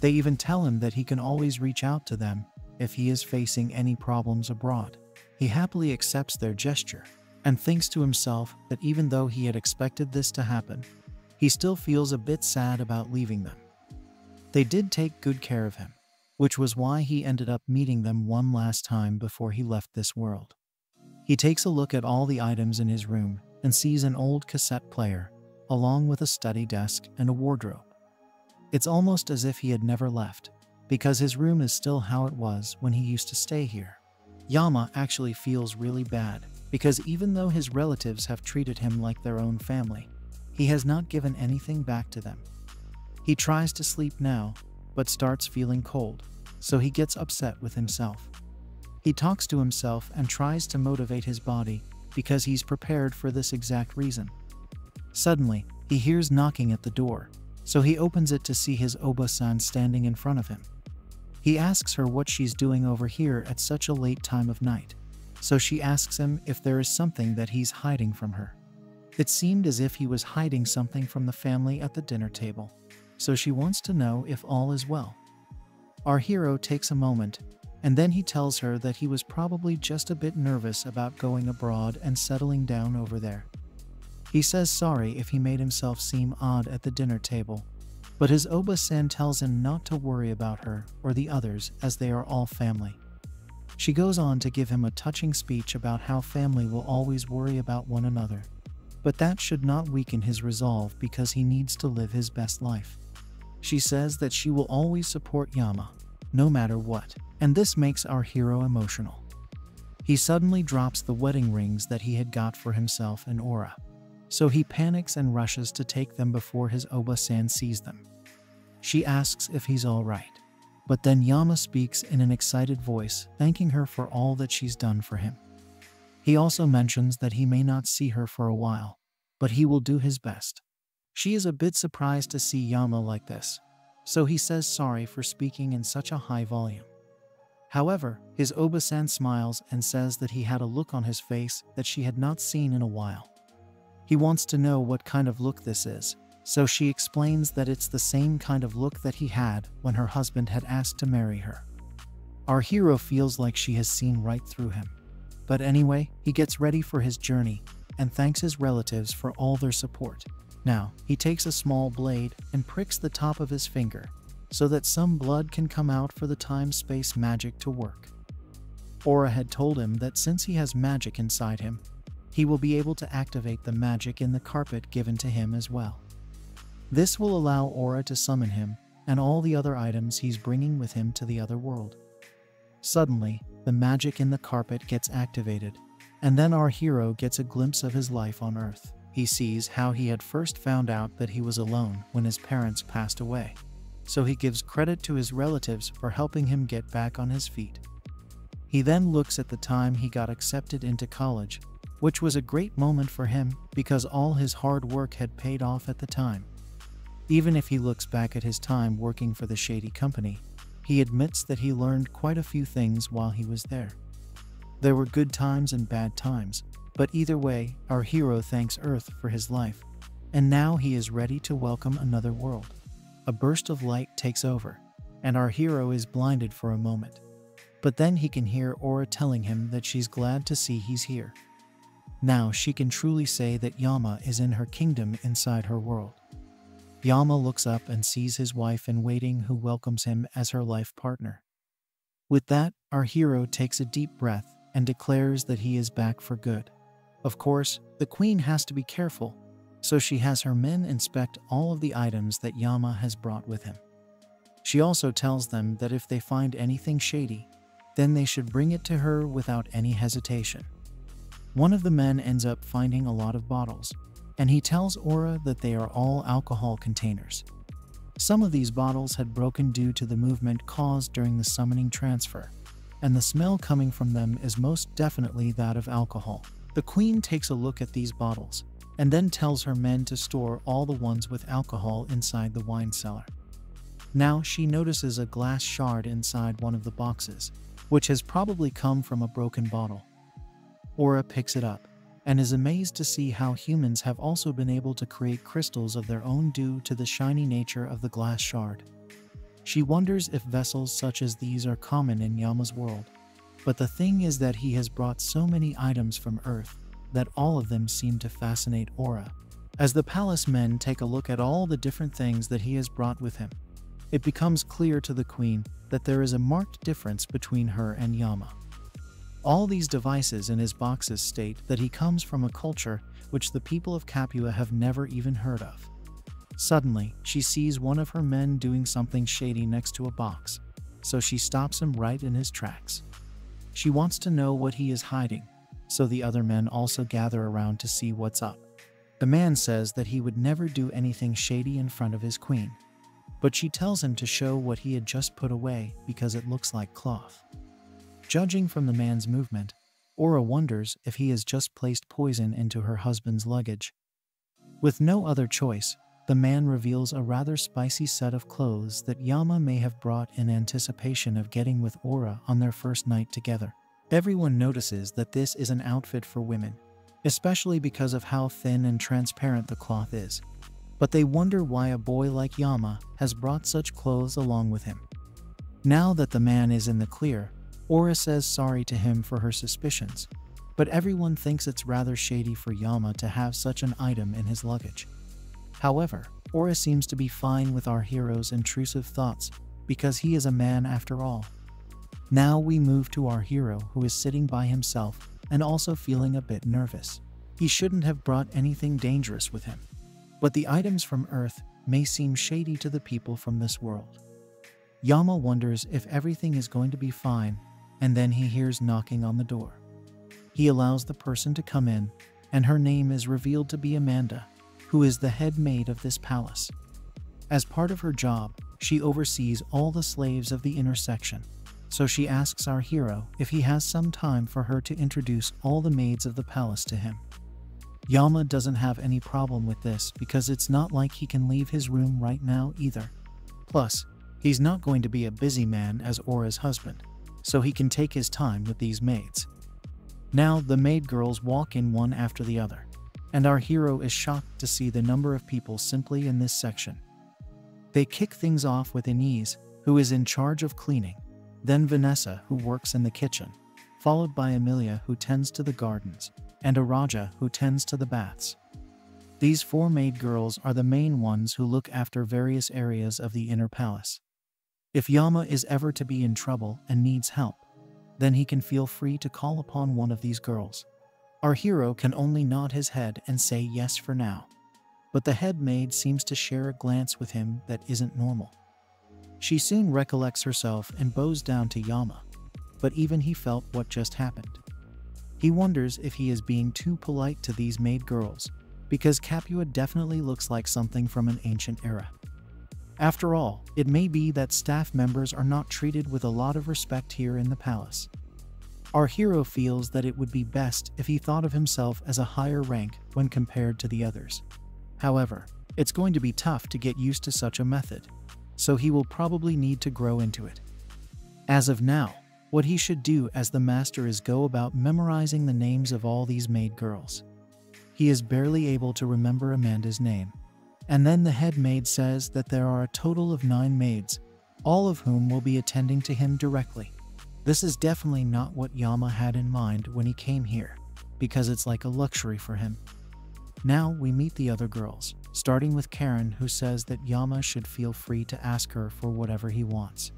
They even tell him that he can always reach out to them if he is facing any problems abroad. He happily accepts their gesture and thinks to himself that even though he had expected this to happen, he still feels a bit sad about leaving them. They did take good care of him, which was why he ended up meeting them one last time before he left this world. He takes a look at all the items in his room and sees an old cassette player, along with a study desk and a wardrobe. It's almost as if he had never left, because his room is still how it was when he used to stay here. Yama actually feels really bad, because even though his relatives have treated him like their own family, he has not given anything back to them. He tries to sleep now, but starts feeling cold, so he gets upset with himself. He talks to himself and tries to motivate his body, because he's prepared for this exact reason. Suddenly, he hears knocking at the door, so he opens it to see his Oba-san standing in front of him. He asks her what she's doing over here at such a late time of night, so she asks him if there is something that he's hiding from her. It seemed as if he was hiding something from the family at the dinner table, so she wants to know if all is well. Our hero takes a moment, and then he tells her that he was probably just a bit nervous about going abroad and settling down over there. He says sorry if he made himself seem odd at the dinner table, But his Oba-san tells him not to worry about her or the others as they are all family. She goes on to give him a touching speech about how family will always worry about one another. But that should not weaken his resolve because he needs to live his best life. She says that she will always support Yama, no matter what, and this makes our hero emotional. He suddenly drops the wedding rings that he had got for himself and Aura. So he panics and rushes to take them before his Oba-san sees them. She asks if he's alright. But then Yama speaks in an excited voice, thanking her for all that she's done for him. He also mentions that he may not see her for a while, but he will do his best. She is a bit surprised to see Yama like this, so he says sorry for speaking in such a high volume. However, his Oba-san smiles and says that he had a look on his face that she had not seen in a while. He wants to know what kind of look this is, so she explains that it's the same kind of look that he had when her husband had asked to marry her. Our hero feels like she has seen right through him. But anyway, he gets ready for his journey and thanks his relatives for all their support. Now, he takes a small blade and pricks the top of his finger so that some blood can come out for the time-space magic to work. Aura had told him that since he has magic inside him, he will be able to activate the magic in the carpet given to him as well. This will allow Aura to summon him and all the other items he's bringing with him to the other world. Suddenly, the magic in the carpet gets activated, and then our hero gets a glimpse of his life on Earth. He sees how he had first found out that he was alone when his parents passed away, so he gives credit to his relatives for helping him get back on his feet. He then looks at the time he got accepted into college, which was a great moment for him because all his hard work had paid off at the time. Even if he looks back at his time working for the shady company, he admits that he learned quite a few things while he was there. There were good times and bad times, but either way, our hero thanks Earth for his life, and now he is ready to welcome another world. A burst of light takes over, and our hero is blinded for a moment. But then he can hear Aura telling him that she's glad to see he's here. Now she can truly say that Yama is in her kingdom inside her world. Yama looks up and sees his wife in waiting who welcomes him as her life partner. With that, our hero takes a deep breath and declares that he is back for good. Of course, the queen has to be careful, so she has her men inspect all of the items that Yama has brought with him. She also tells them that if they find anything shady, then they should bring it to her without any hesitation. One of the men ends up finding a lot of bottles, and he tells Aura that they are all alcohol containers. Some of these bottles had broken due to the movement caused during the summoning transfer, and the smell coming from them is most definitely that of alcohol. The queen takes a look at these bottles, and then tells her men to store all the ones with alcohol inside the wine cellar. Now she notices a glass shard inside one of the boxes, which has probably come from a broken bottle. Aura picks it up, and is amazed to see how humans have also been able to create crystals of their own due to the shiny nature of the glass shard. She wonders if vessels such as these are common in Yama's world, but the thing is that he has brought so many items from Earth that all of them seem to fascinate Aura. As the palace men take a look at all the different things that he has brought with him, it becomes clear to the queen that there is a marked difference between her and Yama. All these devices in his boxes state that he comes from a culture which the people of Capua have never even heard of. Suddenly, she sees one of her men doing something shady next to a box, so she stops him right in his tracks. She wants to know what he is hiding, so the other men also gather around to see what's up. The man says that he would never do anything shady in front of his queen, but she tells him to show what he had just put away because it looks like cloth. Judging from the man's movement, Aura wonders if he has just placed poison into her husband's luggage. With no other choice, the man reveals a rather spicy set of clothes that Yama may have brought in anticipation of getting with Aura on their first night together. Everyone notices that this is an outfit for women, especially because of how thin and transparent the cloth is, but they wonder why a boy like Yama has brought such clothes along with him. Now that the man is in the clear, Aura says sorry to him for her suspicions, but everyone thinks it's rather shady for Yama to have such an item in his luggage. However, Aura seems to be fine with our hero's intrusive thoughts, because he is a man after all. Now we move to our hero, who is sitting by himself and also feeling a bit nervous. He shouldn't have brought anything dangerous with him, but the items from Earth may seem shady to the people from this world. Yama wonders if everything is going to be fine, and then he hears knocking on the door. He allows the person to come in, and her name is revealed to be Amanda, who is the head maid of this palace. As part of her job, she oversees all the slaves of the inner section, so she asks our hero if he has some time for her to introduce all the maids of the palace to him. Yama doesn't have any problem with this because it's not like he can leave his room right now either. Plus, he's not going to be a busy man as Aura's husband, so he can take his time with these maids. Now the maid girls walk in one after the other, and our hero is shocked to see the number of people simply in this section. They kick things off with Iniz, who is in charge of cleaning, then Vanessa, who works in the kitchen, followed by Emilia, who tends to the gardens, and Araja, who tends to the baths. These four maid girls are the main ones who look after various areas of the inner palace. If Yama is ever to be in trouble and needs help, then he can feel free to call upon one of these girls. Our hero can only nod his head and say yes for now, but the head maid seems to share a glance with him that isn't normal. She soon recollects herself and bows down to Yama, but even he felt what just happened. He wonders if he is being too polite to these maid girls, because Capua definitely looks like something from an ancient era. After all, it may be that staff members are not treated with a lot of respect here in the palace. Our hero feels that it would be best if he thought of himself as a higher rank when compared to the others. However, it's going to be tough to get used to such a method, so he will probably need to grow into it. As of now, what he should do as the master is go about memorizing the names of all these maid girls. He is barely able to remember Amanda's name. And then the head maid says that there are a total of nine maids, all of whom will be attending to him directly. This is definitely not what Yama had in mind when he came here, because it's like a luxury for him. Now we meet the other girls, starting with Karen, who says that Yama should feel free to ask her for whatever he wants.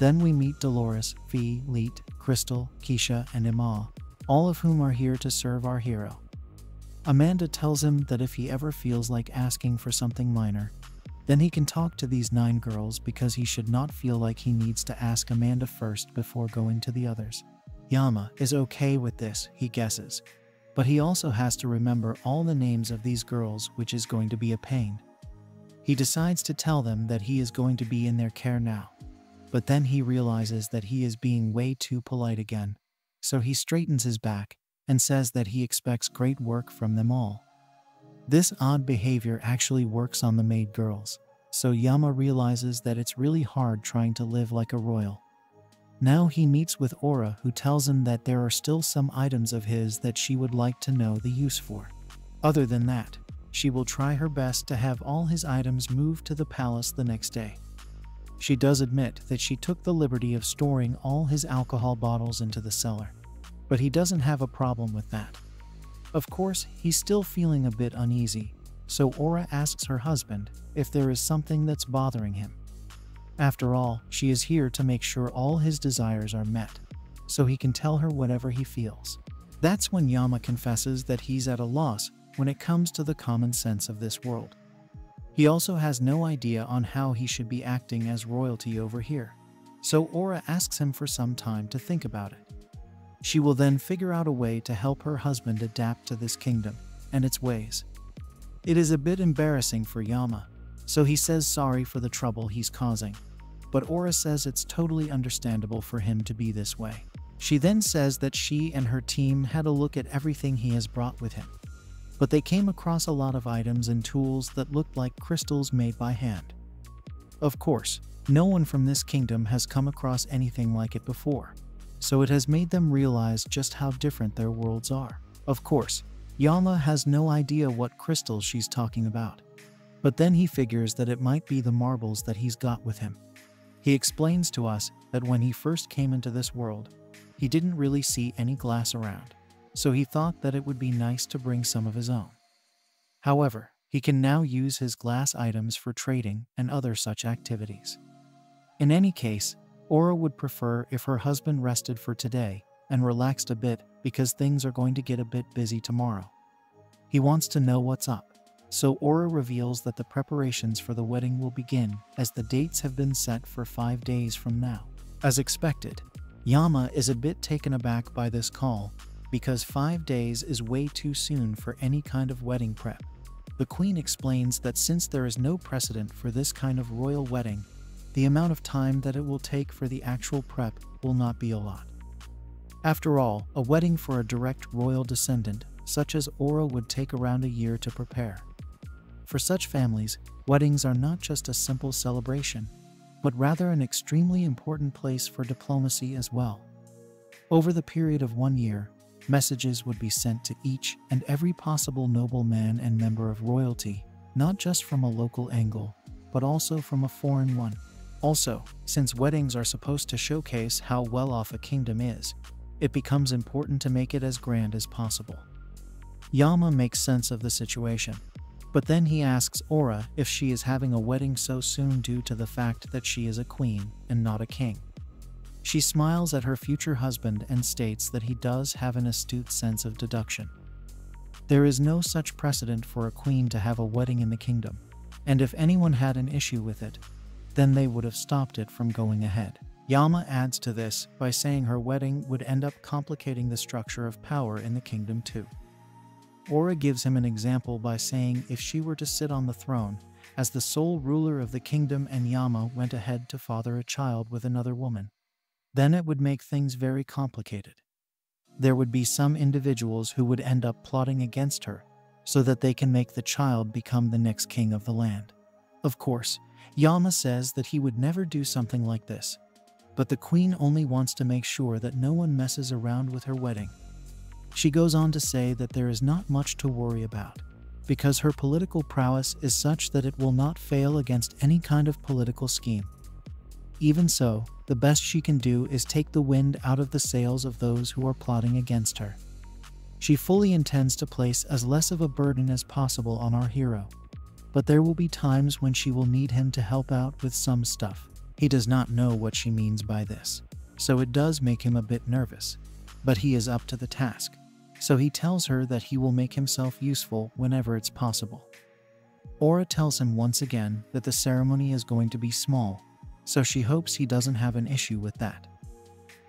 Then we meet Dolores, Fee, Leet, Crystal, Keisha, and Emma, all of whom are here to serve our hero. Amanda tells him that if he ever feels like asking for something minor, then he can talk to these nine girls, because he should not feel like he needs to ask Amanda first before going to the others. Yama is okay with this, he guesses, but he also has to remember all the names of these girls, which is going to be a pain. He decides to tell them that he is going to be in their care now, but then he realizes that he is being way too polite again, so he straightens his back and says that he expects great work from them all. This odd behavior actually works on the maid girls, so Yama realizes that it's really hard trying to live like a royal. Now he meets with Aura, who tells him that there are still some items of his that she would like to know the use for. Other than that, she will try her best to have all his items moved to the palace the next day. She does admit that she took the liberty of storing all his alcohol bottles into the cellar, but he doesn't have a problem with that. Of course, he's still feeling a bit uneasy, so Aura asks her husband if there is something that's bothering him. After all, she is here to make sure all his desires are met, so he can tell her whatever he feels. That's when Yama confesses that he's at a loss when it comes to the common sense of this world. He also has no idea on how he should be acting as royalty over here, so Aura asks him for some time to think about it. She will then figure out a way to help her husband adapt to this kingdom and its ways. It is a bit embarrassing for Yama, so he says sorry for the trouble he's causing, but Aura says it's totally understandable for him to be this way. She then says that she and her team had a look at everything he has brought with him, but they came across a lot of items and tools that looked like crystals made by hand. Of course, no one from this kingdom has come across anything like it before, so it has made them realize just how different their worlds are. Of course, Yama has no idea what crystals she's talking about, but then he figures that it might be the marbles that he's got with him. He explains to us that when he first came into this world, he didn't really see any glass around, so he thought that it would be nice to bring some of his own. However, He can now use his glass items for trading and other such activities. In any case, Aura would prefer if her husband rested for today and relaxed a bit because things are going to get a bit busy tomorrow. He wants to know what's up, so Aura reveals that the preparations for the wedding will begin as the dates have been set for five days from now. As expected, Yama is a bit taken aback by this call because five days is way too soon for any kind of wedding prep. The Queen explains that since there is no precedent for this kind of royal wedding, the amount of time that it will take for the actual prep will not be a lot. After all, a wedding for a direct royal descendant, such as Aura, would take around a year to prepare. For such families, weddings are not just a simple celebration, but rather an extremely important place for diplomacy as well. Over the period of one year, messages would be sent to each and every possible nobleman and member of royalty, not just from a local angle, but also from a foreign one. Also, since weddings are supposed to showcase how well off a kingdom is, it becomes important to make it as grand as possible. Yama makes sense of the situation, but then he asks Aura if she is having a wedding so soon due to the fact that she is a queen and not a king. She smiles at her future husband and states that he does have an astute sense of deduction. There is no such precedent for a queen to have a wedding in the kingdom, and if anyone had an issue with it, then they would have stopped it from going ahead. Yama adds to this by saying her wedding would end up complicating the structure of power in the kingdom too. Aura gives him an example by saying if she were to sit on the throne as the sole ruler of the kingdom and Yama went ahead to father a child with another woman, then it would make things very complicated. There would be some individuals who would end up plotting against her so that they can make the child become the next king of the land. Of course, Yama says that he would never do something like this, but the queen only wants to make sure that no one messes around with her wedding. She goes on to say that there is not much to worry about, because her political prowess is such that it will not fail against any kind of political scheme. Even so, the best she can do is take the wind out of the sails of those who are plotting against her. She fully intends to place as less of a burden as possible on our hero, but there will be times when she will need him to help out with some stuff. He does not know what she means by this, so it does make him a bit nervous, but he is up to the task, so he tells her that he will make himself useful whenever it's possible. Aura tells him once again that the ceremony is going to be small, so she hopes he doesn't have an issue with that.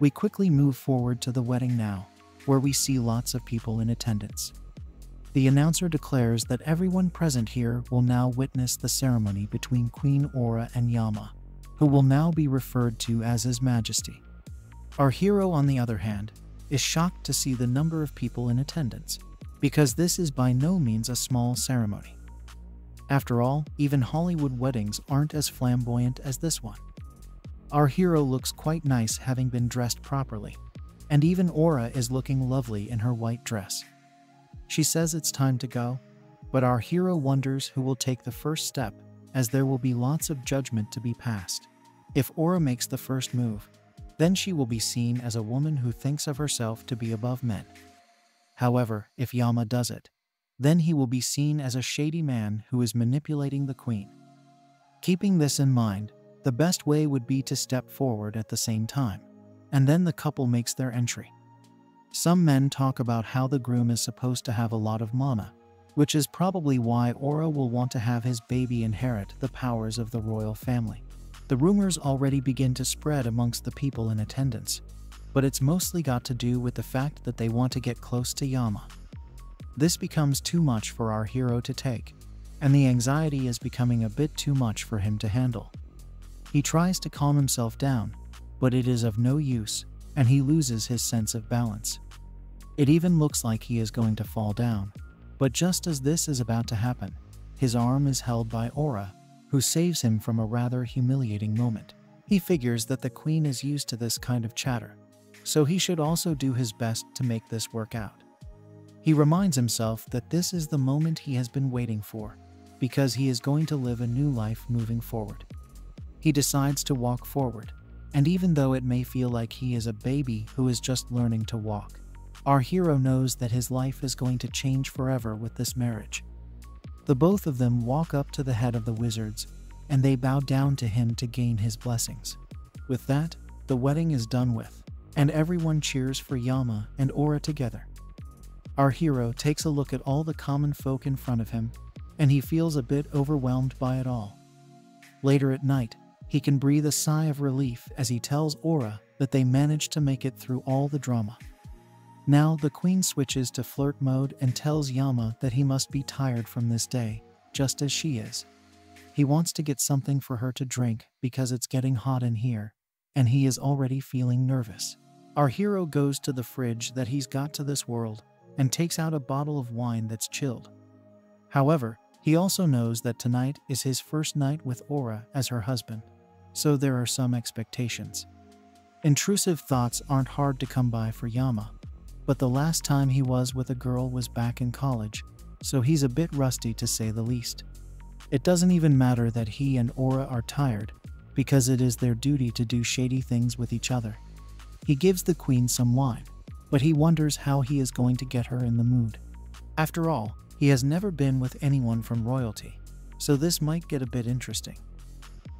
We quickly move forward to the wedding now, where we see lots of people in attendance. The announcer declares that everyone present here will now witness the ceremony between Queen Aura and Yama, who will now be referred to as His Majesty. Our hero, on the other hand, is shocked to see the number of people in attendance, because this is by no means a small ceremony. After all, even Hollywood weddings aren't as flamboyant as this one. Our hero looks quite nice, having been dressed properly, and even Aura is looking lovely in her white dress. She says it's time to go, but our hero wonders who will take the first step, as there will be lots of judgment to be passed. If Aura makes the first move, then she will be seen as a woman who thinks of herself to be above men. However, if Yama does it, then he will be seen as a shady man who is manipulating the queen. Keeping this in mind, the best way would be to step forward at the same time, and then the couple makes their entry. Some men talk about how the groom is supposed to have a lot of mana, which is probably why Aura will want to have his baby inherit the powers of the royal family. The rumors already begin to spread amongst the people in attendance, but it's mostly got to do with the fact that they want to get close to Yama. This becomes too much for our hero to take, and the anxiety is becoming a bit too much for him to handle. He tries to calm himself down, but it is of no use, and he loses his sense of balance. It even looks like he is going to fall down, but just as this is about to happen, his arm is held by Aura, who saves him from a rather humiliating moment. He figures that the queen is used to this kind of chatter, so he should also do his best to make this work out. He reminds himself that this is the moment he has been waiting for, because he is going to live a new life moving forward. He decides to walk forward, and even though it may feel like he is a baby who is just learning to walk, our hero knows that his life is going to change forever with this marriage. The both of them walk up to the head of the wizards, and they bow down to him to gain his blessings. With that, the wedding is done with, and everyone cheers for Yama and Aura together. Our hero takes a look at all the common folk in front of him, and he feels a bit overwhelmed by it all. Later at night, he can breathe a sigh of relief as he tells Aura that they managed to make it through all the drama. Now the queen switches to flirt mode and tells Yama that he must be tired from this day, just as she is. He wants to get something for her to drink because it's getting hot in here, and he is already feeling nervous. Our hero goes to the fridge that he's got to this world and takes out a bottle of wine that's chilled. However, he also knows that tonight is his first night with Aura as her husband, so there are some expectations. Intrusive thoughts aren't hard to come by for Yama, but the last time he was with a girl was back in college, so he's a bit rusty to say the least. It doesn't even matter that he and Aura are tired, because it is their duty to do shady things with each other. He gives the queen some wine, but he wonders how he is going to get her in the mood. After all, he has never been with anyone from royalty, so this might get a bit interesting.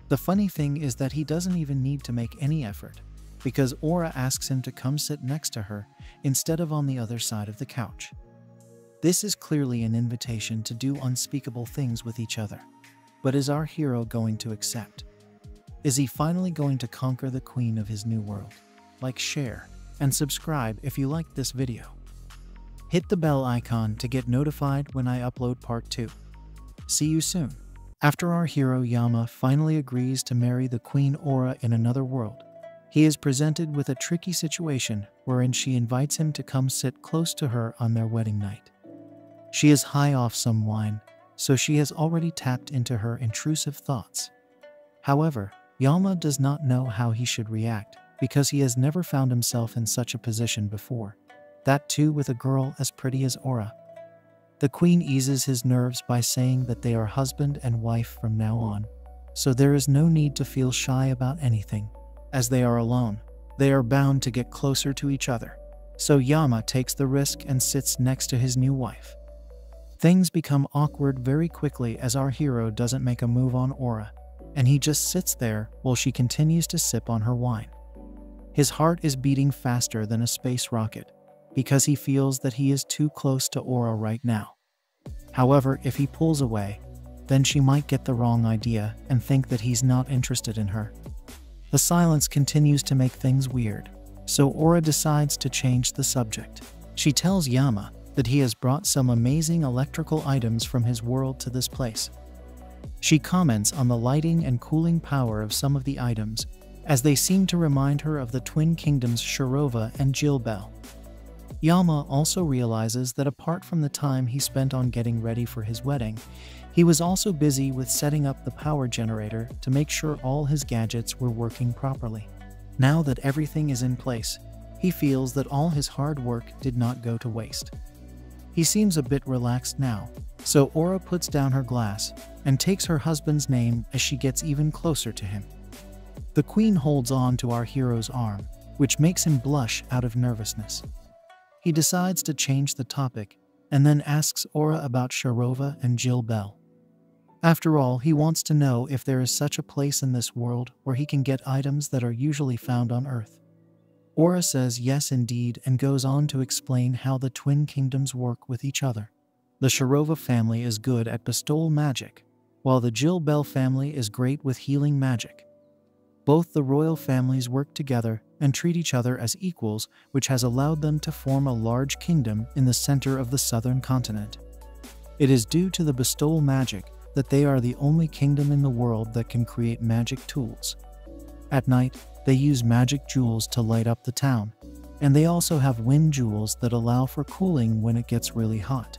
The funny thing is that he doesn't even need to make any effort, because Aura asks him to come sit next to her instead of on the other side of the couch. This is clearly an invitation to do unspeakable things with each other. But is our hero going to accept? Is he finally going to conquer the queen of his new world? Like, share, and subscribe if you liked this video. Hit the bell icon to get notified when I upload part two. See you soon. After our hero Yama finally agrees to marry the Queen Aura in another world, he is presented with a tricky situation wherein she invites him to come sit close to her on their wedding night. She is high off some wine, so she has already tapped into her intrusive thoughts. However, Yama does not know how he should react because he has never found himself in such a position before, that too with a girl as pretty as Aura. The queen eases his nerves by saying that they are husband and wife from now on, so there is no need to feel shy about anything. As they are alone, they are bound to get closer to each other, so Yama takes the risk and sits next to his new wife. Things become awkward very quickly as our hero doesn't make a move on Aura, and he just sits there while she continues to sip on her wine. His heart is beating faster than a space rocket, because he feels that he is too close to Aura right now. However, if he pulls away, then she might get the wrong idea and think that he's not interested in her. The silence continues to make things weird, so Aura decides to change the subject. She tells Yama that he has brought some amazing electrical items from his world to this place. She comments on the lighting and cooling power of some of the items, as they seem to remind her of the Twin Kingdoms Sharrovah and Gilbel. Yama also realizes that apart from the time he spent on getting ready for his wedding, he was also busy with setting up the power generator to make sure all his gadgets were working properly. Now that everything is in place, he feels that all his hard work did not go to waste. He seems a bit relaxed now, so Aura puts down her glass and takes her husband's name as she gets even closer to him. The queen holds on to our hero's arm, which makes him blush out of nervousness. He decides to change the topic and then asks Aura about Sharrovah and Gilbel. After all, he wants to know if there is such a place in this world where he can get items that are usually found on Earth. Aura says yes indeed and goes on to explain how the Twin Kingdoms work with each other. The Sharrovah family is good at bestowal magic, while the Gilbel family is great with healing magic. Both the royal families work together and treat each other as equals, which has allowed them to form a large kingdom in the center of the southern continent. It is due to the bestowal magic that they are the only kingdom in the world that can create magic tools. At night, they use magic jewels to light up the town, and they also have wind jewels that allow for cooling when it gets really hot.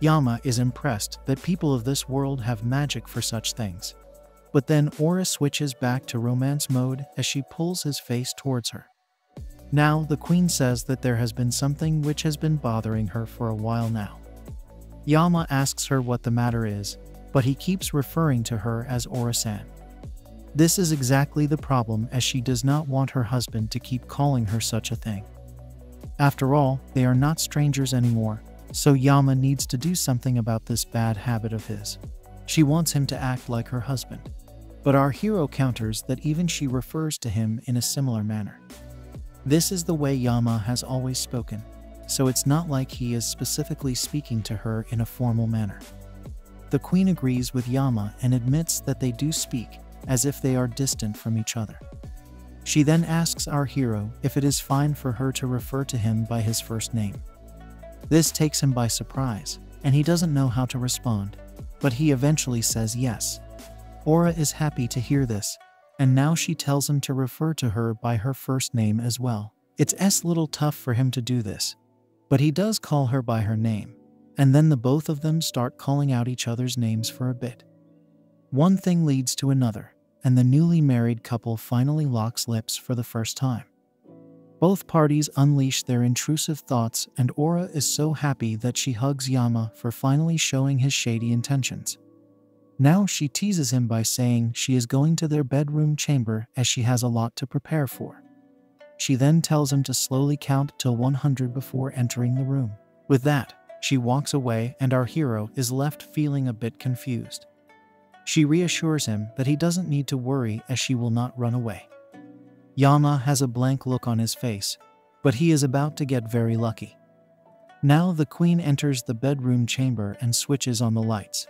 Yama is impressed that people of this world have magic for such things. But then Aura switches back to romance mode as she pulls his face towards her. Now the queen says that there has been something which has been bothering her for a while now. Yama asks her what the matter is, but he keeps referring to her as Aura-san. This is exactly the problem, as she does not want her husband to keep calling her such a thing. After all, they are not strangers anymore, So Yama needs to do something about this bad habit of his. She wants him to act like her husband. But our hero counters that even she refers to him in a similar manner. This is the way Yama has always spoken, so it's not like he is specifically speaking to her in a formal manner. The queen agrees with Yama and admits that they do speak, as if they are distant from each other. She then asks our hero if it is fine for her to refer to him by his first name. This takes him by surprise, and he doesn't know how to respond, but he eventually says yes. Aura is happy to hear this, and now she tells him to refer to her by her first name as well. It's a little tough for him to do this, but he does call her by her name, and then the both of them start calling out each other's names for a bit. One thing leads to another, and the newly married couple finally locks lips for the first time. Both parties unleash their intrusive thoughts, and Aura is so happy that she hugs Yama for finally showing his shady intentions. Now she teases him by saying she is going to their bedroom chamber as she has a lot to prepare for. She then tells him to slowly count till one hundred before entering the room. With that, she walks away and our hero is left feeling a bit confused. She reassures him that he doesn't need to worry as she will not run away. Yama has a blank look on his face, but he is about to get very lucky. Now the queen enters the bedroom chamber and switches on the lights.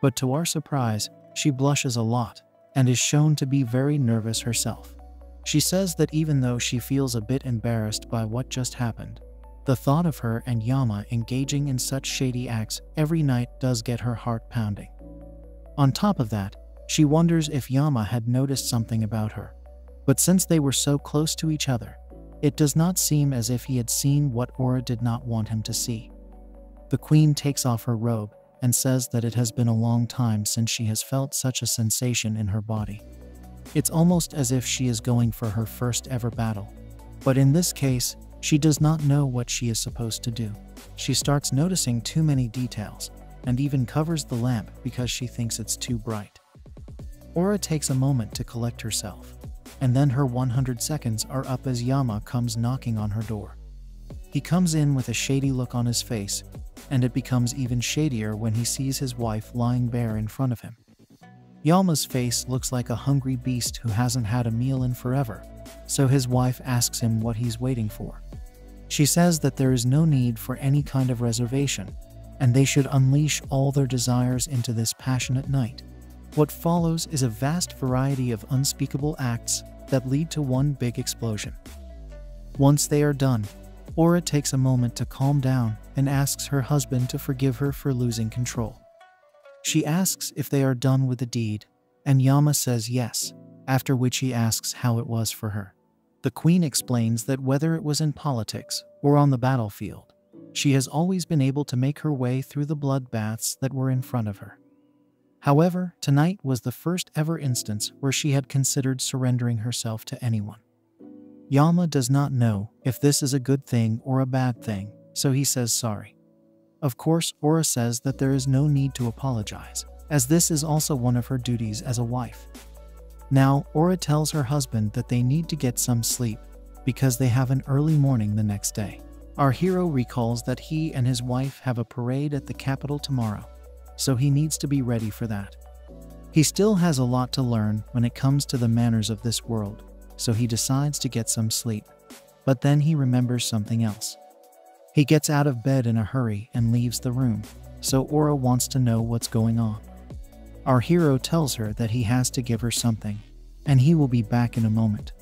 But to our surprise, she blushes a lot, and is shown to be very nervous herself. She says that even though she feels a bit embarrassed by what just happened, the thought of her and Yama engaging in such shady acts every night does get her heart pounding. On top of that, she wonders if Yama had noticed something about her. But since they were so close to each other, it does not seem as if he had seen what Aura did not want him to see. The queen takes off her robe and says that it has been a long time since she has felt such a sensation in her body. It's almost as if she is going for her first ever battle. But in this case, she does not know what she is supposed to do. She starts noticing too many details, and even covers the lamp because she thinks it's too bright. Aura takes a moment to collect herself, and then her one hundred seconds are up as Yama comes knocking on her door. He comes in with a shady look on his face, and it becomes even shadier when he sees his wife lying bare in front of him. Yama's face looks like a hungry beast who hasn't had a meal in forever, so his wife asks him what he's waiting for. She says that there is no need for any kind of reservation, and they should unleash all their desires into this passionate night. What follows is a vast variety of unspeakable acts that lead to one big explosion. Once they are done, Aura takes a moment to calm down and asks her husband to forgive her for losing control. She asks if they are done with the deed, and Yama says yes, after which he asks how it was for her. The queen explains that whether it was in politics or on the battlefield, she has always been able to make her way through the bloodbaths that were in front of her. However, tonight was the first ever instance where she had considered surrendering herself to anyone. Yama does not know if this is a good thing or a bad thing, so he says sorry. Of course, Aura says that there is no need to apologize, as this is also one of her duties as a wife. Now, Aura tells her husband that they need to get some sleep, because they have an early morning the next day. Our hero recalls that he and his wife have a parade at the capital tomorrow, so he needs to be ready for that. He still has a lot to learn when it comes to the manners of this world, so he decides to get some sleep. But then he remembers something else. He gets out of bed in a hurry and leaves the room, so Aura wants to know what's going on. Our hero tells her that he has to give her something, and he will be back in a moment.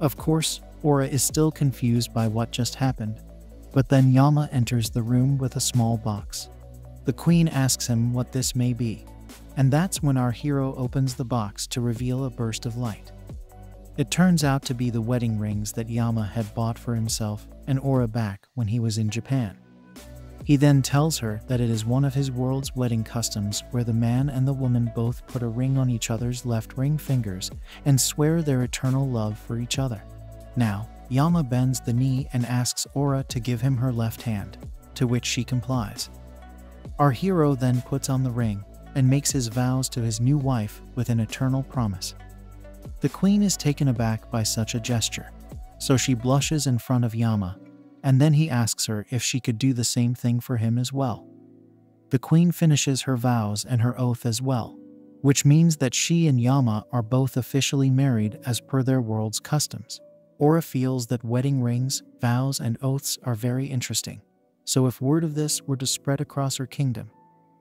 Of course, Aura is still confused by what just happened, but then Yama enters the room with a small box. The queen asks him what this may be, and that's when our hero opens the box to reveal a burst of light. It turns out to be the wedding rings that Yama had bought for himself and Aura back when he was in Japan. He then tells her that it is one of his world's wedding customs where the man and the woman both put a ring on each other's left ring fingers and swear their eternal love for each other. Now, Yama bends the knee and asks Aura to give him her left hand, to which she complies. Our hero then puts on the ring and makes his vows to his new wife with an eternal promise. The queen is taken aback by such a gesture, so she blushes in front of Yama, and then he asks her if she could do the same thing for him as well. The queen finishes her vows and her oath as well, which means that she and Yama are both officially married as per their world's customs. Aura feels that wedding rings, vows and oaths are very interesting, so if word of this were to spread across her kingdom,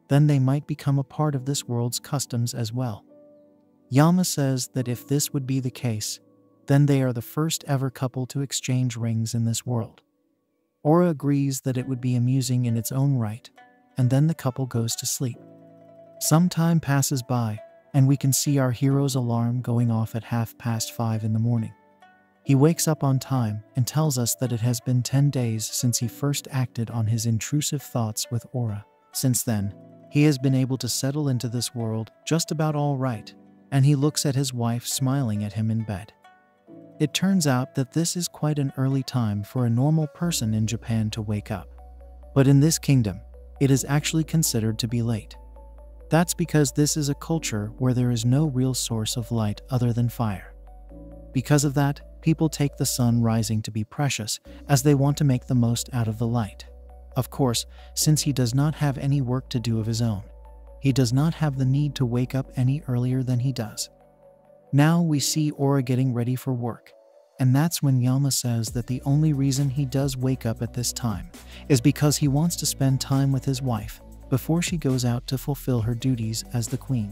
then they might become a part of this world's customs as well. Yama says that if this would be the case, then they are the first ever couple to exchange rings in this world. Aura agrees that it would be amusing in its own right, and then the couple goes to sleep. Some time passes by, and we can see our hero's alarm going off at half past five in the morning. He wakes up on time and tells us that it has been ten days since he first acted on his intrusive thoughts with Aura. Since then, he has been able to settle into this world just about all right, and he looks at his wife smiling at him in bed. It turns out that this is quite an early time for a normal person in Japan to wake up. But in this kingdom, it is actually considered to be late. That's because this is a culture where there is no real source of light other than fire. Because of that, people take the sun rising to be precious, as they want to make the most out of the light. Of course, since he does not have any work to do of his own, he does not have the need to wake up any earlier than he does. Now we see Aura getting ready for work, and that's when Yama says that the only reason he does wake up at this time is because he wants to spend time with his wife before she goes out to fulfill her duties as the queen.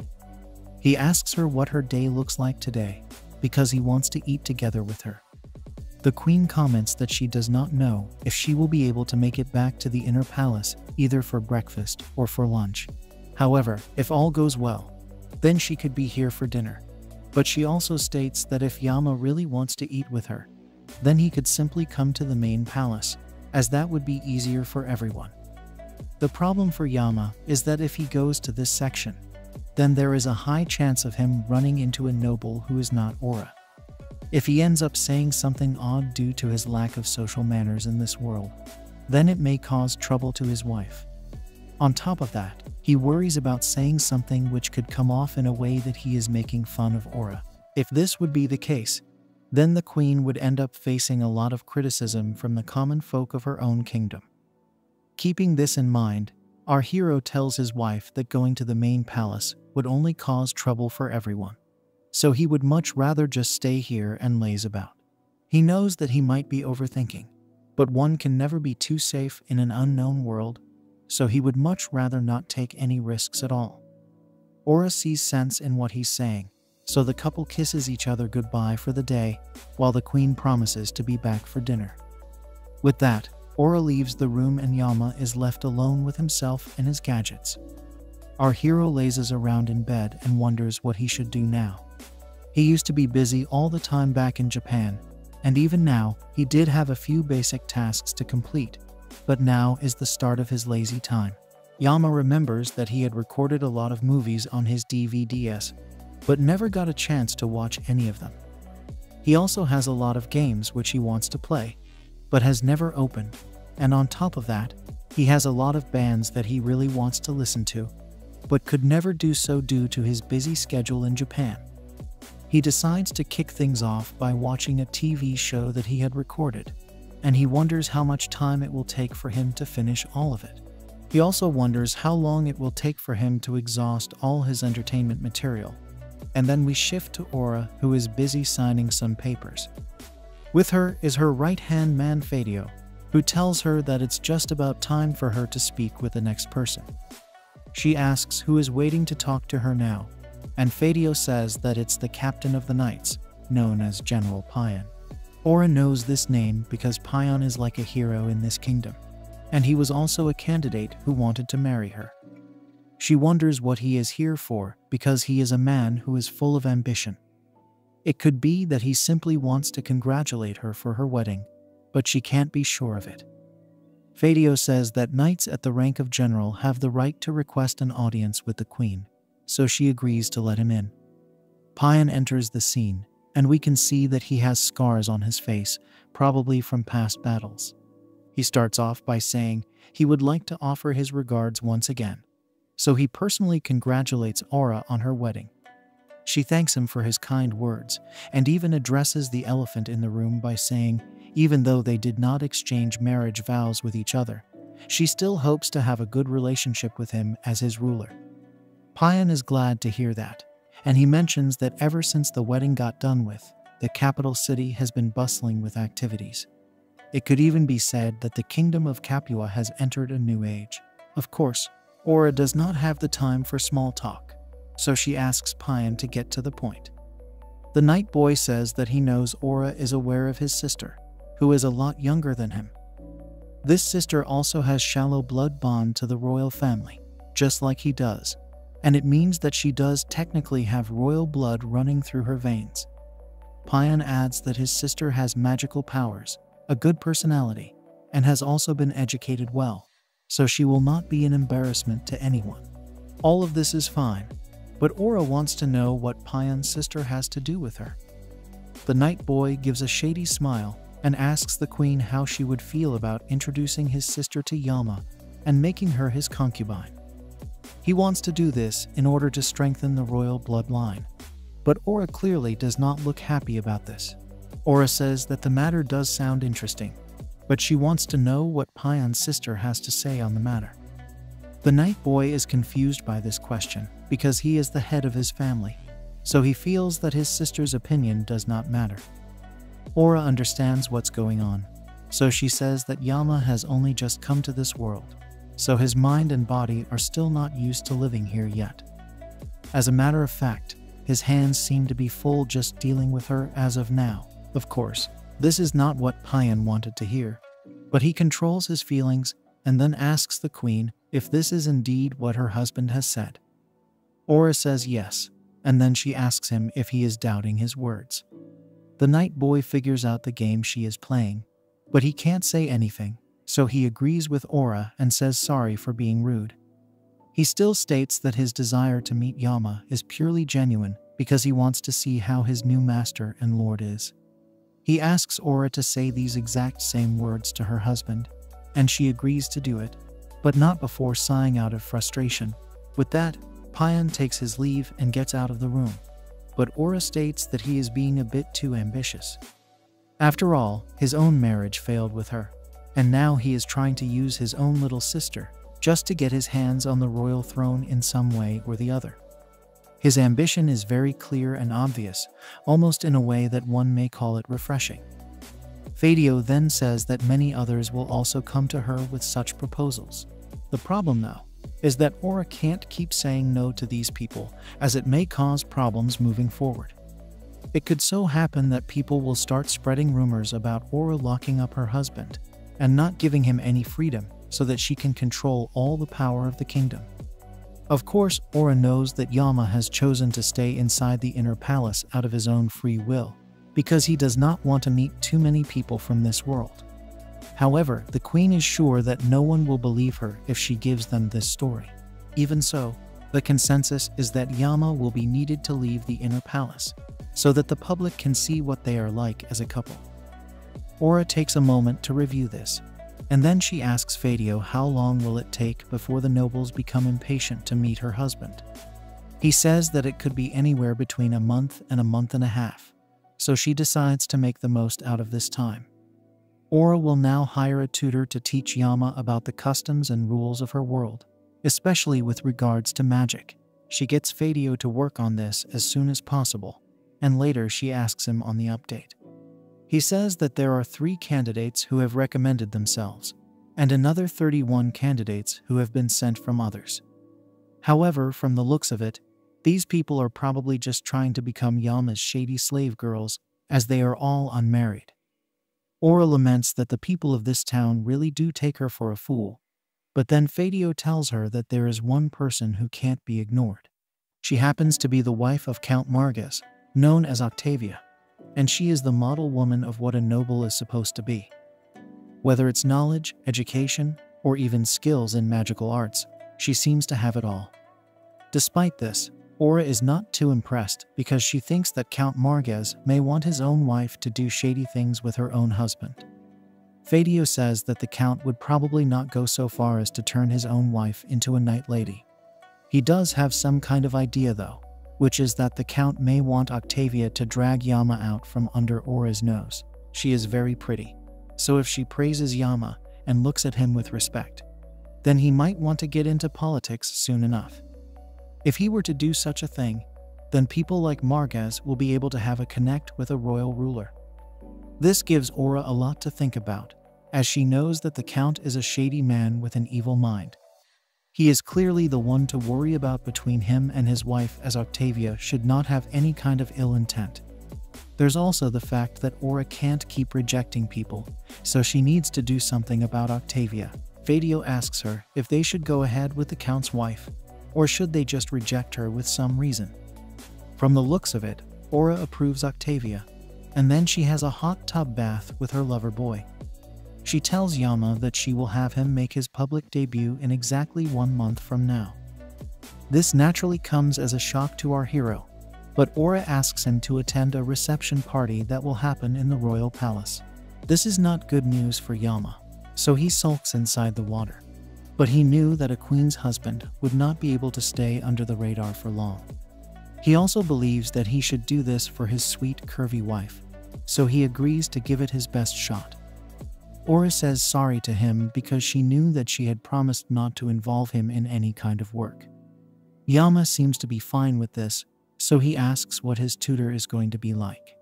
He asks her what her day looks like today, because he wants to eat together with her. The queen comments that she does not know if she will be able to make it back to the inner palace either for breakfast or for lunch. However, if all goes well, then she could be here for dinner. But she also states that if Yama really wants to eat with her, then he could simply come to the main palace, as that would be easier for everyone. The problem for Yama is that if he goes to this section, then there is a high chance of him running into a noble who is not Aura. If he ends up saying something odd due to his lack of social manners in this world, then it may cause trouble to his wife. On top of that, he worries about saying something which could come off in a way that he is making fun of Aura. If this would be the case, then the queen would end up facing a lot of criticism from the common folk of her own kingdom. Keeping this in mind, our hero tells his wife that going to the main palace would only cause trouble for everyone, so he would much rather just stay here and laze about. He knows that he might be overthinking, but one can never be too safe in an unknown world, so he would much rather not take any risks at all. Aura sees sense in what he's saying, so the couple kisses each other goodbye for the day, while the queen promises to be back for dinner. With that, Aura leaves the room and Yama is left alone with himself and his gadgets. Our hero lazes around in bed and wonders what he should do now. He used to be busy all the time back in Japan, and even now, he did have a few basic tasks to complete, but now is the start of his lazy time. Yama remembers that he had recorded a lot of movies on his D V Ds, but never got a chance to watch any of them. He also has a lot of games which he wants to play, but has never opened, and on top of that, he has a lot of bands that he really wants to listen to, but could never do so due to his busy schedule in Japan. He decides to kick things off by watching a T V show that he had recorded, and he wonders how much time it will take for him to finish all of it. He also wonders how long it will take for him to exhaust all his entertainment material, and then we shift to Aura, who is busy signing some papers. With her is her right-hand man Fadio, who tells her that it's just about time for her to speak with the next person. She asks who is waiting to talk to her now, and Fadio says that it's the captain of the knights, known as General Payan. Aura knows this name because Payan is like a hero in this kingdom, and he was also a candidate who wanted to marry her. She wonders what he is here for because he is a man who is full of ambition. It could be that he simply wants to congratulate her for her wedding, but she can't be sure of it. Fadio says that knights at the rank of general have the right to request an audience with the queen, so she agrees to let him in. Payan enters the scene, and we can see that he has scars on his face, probably from past battles. He starts off by saying he would like to offer his regards once again, so he personally congratulates Aura on her wedding. She thanks him for his kind words, and even addresses the elephant in the room by saying even though they did not exchange marriage vows with each other. She still hopes to have a good relationship with him as his ruler. Payan is glad to hear that, and he mentions that ever since the wedding got done with, the capital city has been bustling with activities. It could even be said that the kingdom of Capua has entered a new age. Of course, Aura does not have the time for small talk, so she asks Payan to get to the point. The night boy says that he knows Aura is aware of his sister, who is a lot younger than him. This sister also has shallow blood bond to the royal family, just like he does, and it means that she does technically have royal blood running through her veins. Payan adds that his sister has magical powers, a good personality, and has also been educated well, so she will not be an embarrassment to anyone. All of this is fine, but Aura wants to know what Payan's sister has to do with her. The night boy gives a shady smile and asks the queen how she would feel about introducing his sister to Yama and making her his concubine. He wants to do this in order to strengthen the royal bloodline, but Aura clearly does not look happy about this. Aura says that the matter does sound interesting, but she wants to know what Payan's sister has to say on the matter. The night boy is confused by this question because he is the head of his family, so he feels that his sister's opinion does not matter. Aura understands what's going on, so she says that Yama has only just come to this world, so his mind and body are still not used to living here yet. As a matter of fact, his hands seem to be full just dealing with her as of now. Of course, this is not what Payan wanted to hear, but he controls his feelings and then asks the queen if this is indeed what her husband has said. Aura says yes, and then she asks him if he is doubting his words. The night boy figures out the game she is playing, but he can't say anything, so he agrees with Aura and says sorry for being rude. He still states that his desire to meet Yama is purely genuine because he wants to see how his new master and lord is. He asks Aura to say these exact same words to her husband, and she agrees to do it, but not before sighing out of frustration. With that, Payan takes his leave and gets out of the room, but Aura states that he is being a bit too ambitious. After all, his own marriage failed with her, and now he is trying to use his own little sister just to get his hands on the royal throne in some way or the other. His ambition is very clear and obvious, almost in a way that one may call it refreshing. Fadio then says that many others will also come to her with such proposals. The problem, though, is that Aura can't keep saying no to these people, as it may cause problems moving forward. It could so happen that people will start spreading rumors about Aura locking up her husband and not giving him any freedom so that she can control all the power of the kingdom. Of course, Aura knows that Yama has chosen to stay inside the inner palace out of his own free will, because he does not want to meet too many people from this world. However, the queen is sure that no one will believe her if she gives them this story. Even so, the consensus is that Yama will be needed to leave the inner palace, so that the public can see what they are like as a couple. Aura takes a moment to review this, and then she asks Fadio how long will it take before the nobles become impatient to meet her husband. He says that it could be anywhere between a month and a month and a half, so she decides to make the most out of this time. Aura will now hire a tutor to teach Yama about the customs and rules of her world, especially with regards to magic. She gets Fadio to work on this as soon as possible, and later she asks him on the update. He says that there are three candidates who have recommended themselves, and another thirty-one candidates who have been sent from others. However, from the looks of it, these people are probably just trying to become Yama's shady slave girls, as they are all unmarried. Aura laments that the people of this town really do take her for a fool, but then Fadio tells her that there is one person who can't be ignored. She happens to be the wife of Count Margus, known as Octavia, and she is the model woman of what a noble is supposed to be. Whether it's knowledge, education, or even skills in magical arts, she seems to have it all. Despite this, Aura is not too impressed because she thinks that Count Margus may want his own wife to do shady things with her own husband. Fadio says that the Count would probably not go so far as to turn his own wife into a night lady. He does have some kind of idea though, which is that the Count may want Octavia to drag Yama out from under Aura's nose. She is very pretty, so if she praises Yama and looks at him with respect, then he might want to get into politics soon enough. If he were to do such a thing, then people like Margus will be able to have a connect with a royal ruler. This gives Aura a lot to think about, as she knows that the Count is a shady man with an evil mind. He is clearly the one to worry about between him and his wife, as Octavia should not have any kind of ill intent. There's also the fact that Aura can't keep rejecting people, so she needs to do something about Octavia. Fadio asks her if they should go ahead with the Count's wife, or should they just reject her with some reason. From the looks of it, Aura approves Octavia, and then she has a hot tub bath with her lover boy. She tells Yama that she will have him make his public debut in exactly one month from now. This naturally comes as a shock to our hero, but Aura asks him to attend a reception party that will happen in the royal palace. This is not good news for Yama, so he sulks inside the water. But he knew that a queen's husband would not be able to stay under the radar for long. He also believes that he should do this for his sweet, curvy wife, so he agrees to give it his best shot. Aura says sorry to him because she knew that she had promised not to involve him in any kind of work. Yama seems to be fine with this, so he asks what his tutor is going to be like.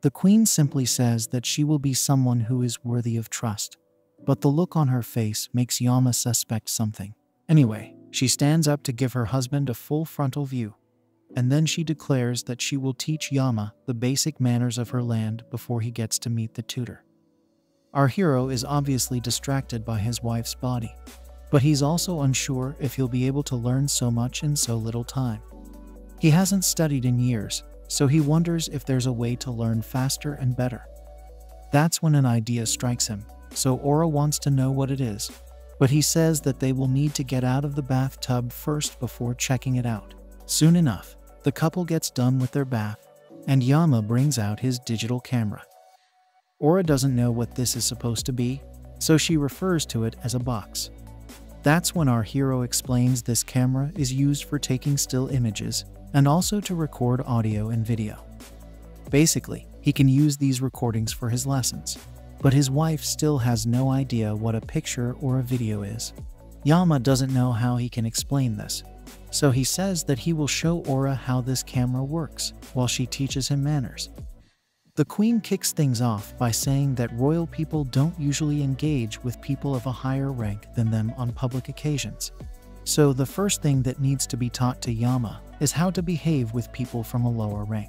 The queen simply says that she will be someone who is worthy of trust, but the look on her face makes Yama suspect something. Anyway, she stands up to give her husband a full frontal view, and then she declares that she will teach Yama the basic manners of her land before he gets to meet the tutor. Our hero is obviously distracted by his wife's body, but he's also unsure if he'll be able to learn so much in so little time. He hasn't studied in years, so he wonders if there's a way to learn faster and better. That's when an idea strikes him, so Aura wants to know what it is, but he says that they will need to get out of the bathtub first before checking it out. Soon enough, the couple gets done with their bath, and Yama brings out his digital camera. Aura doesn't know what this is supposed to be, so she refers to it as a box. That's when our hero explains this camera is used for taking still images and also to record audio and video. Basically, he can use these recordings for his lessons, but his wife still has no idea what a picture or a video is. Yama doesn't know how he can explain this, so he says that he will show Aura how this camera works while she teaches him manners. The queen kicks things off by saying that royal people don't usually engage with people of a higher rank than them on public occasions. So the first thing that needs to be taught to Yama is how to behave with people from a lower rank.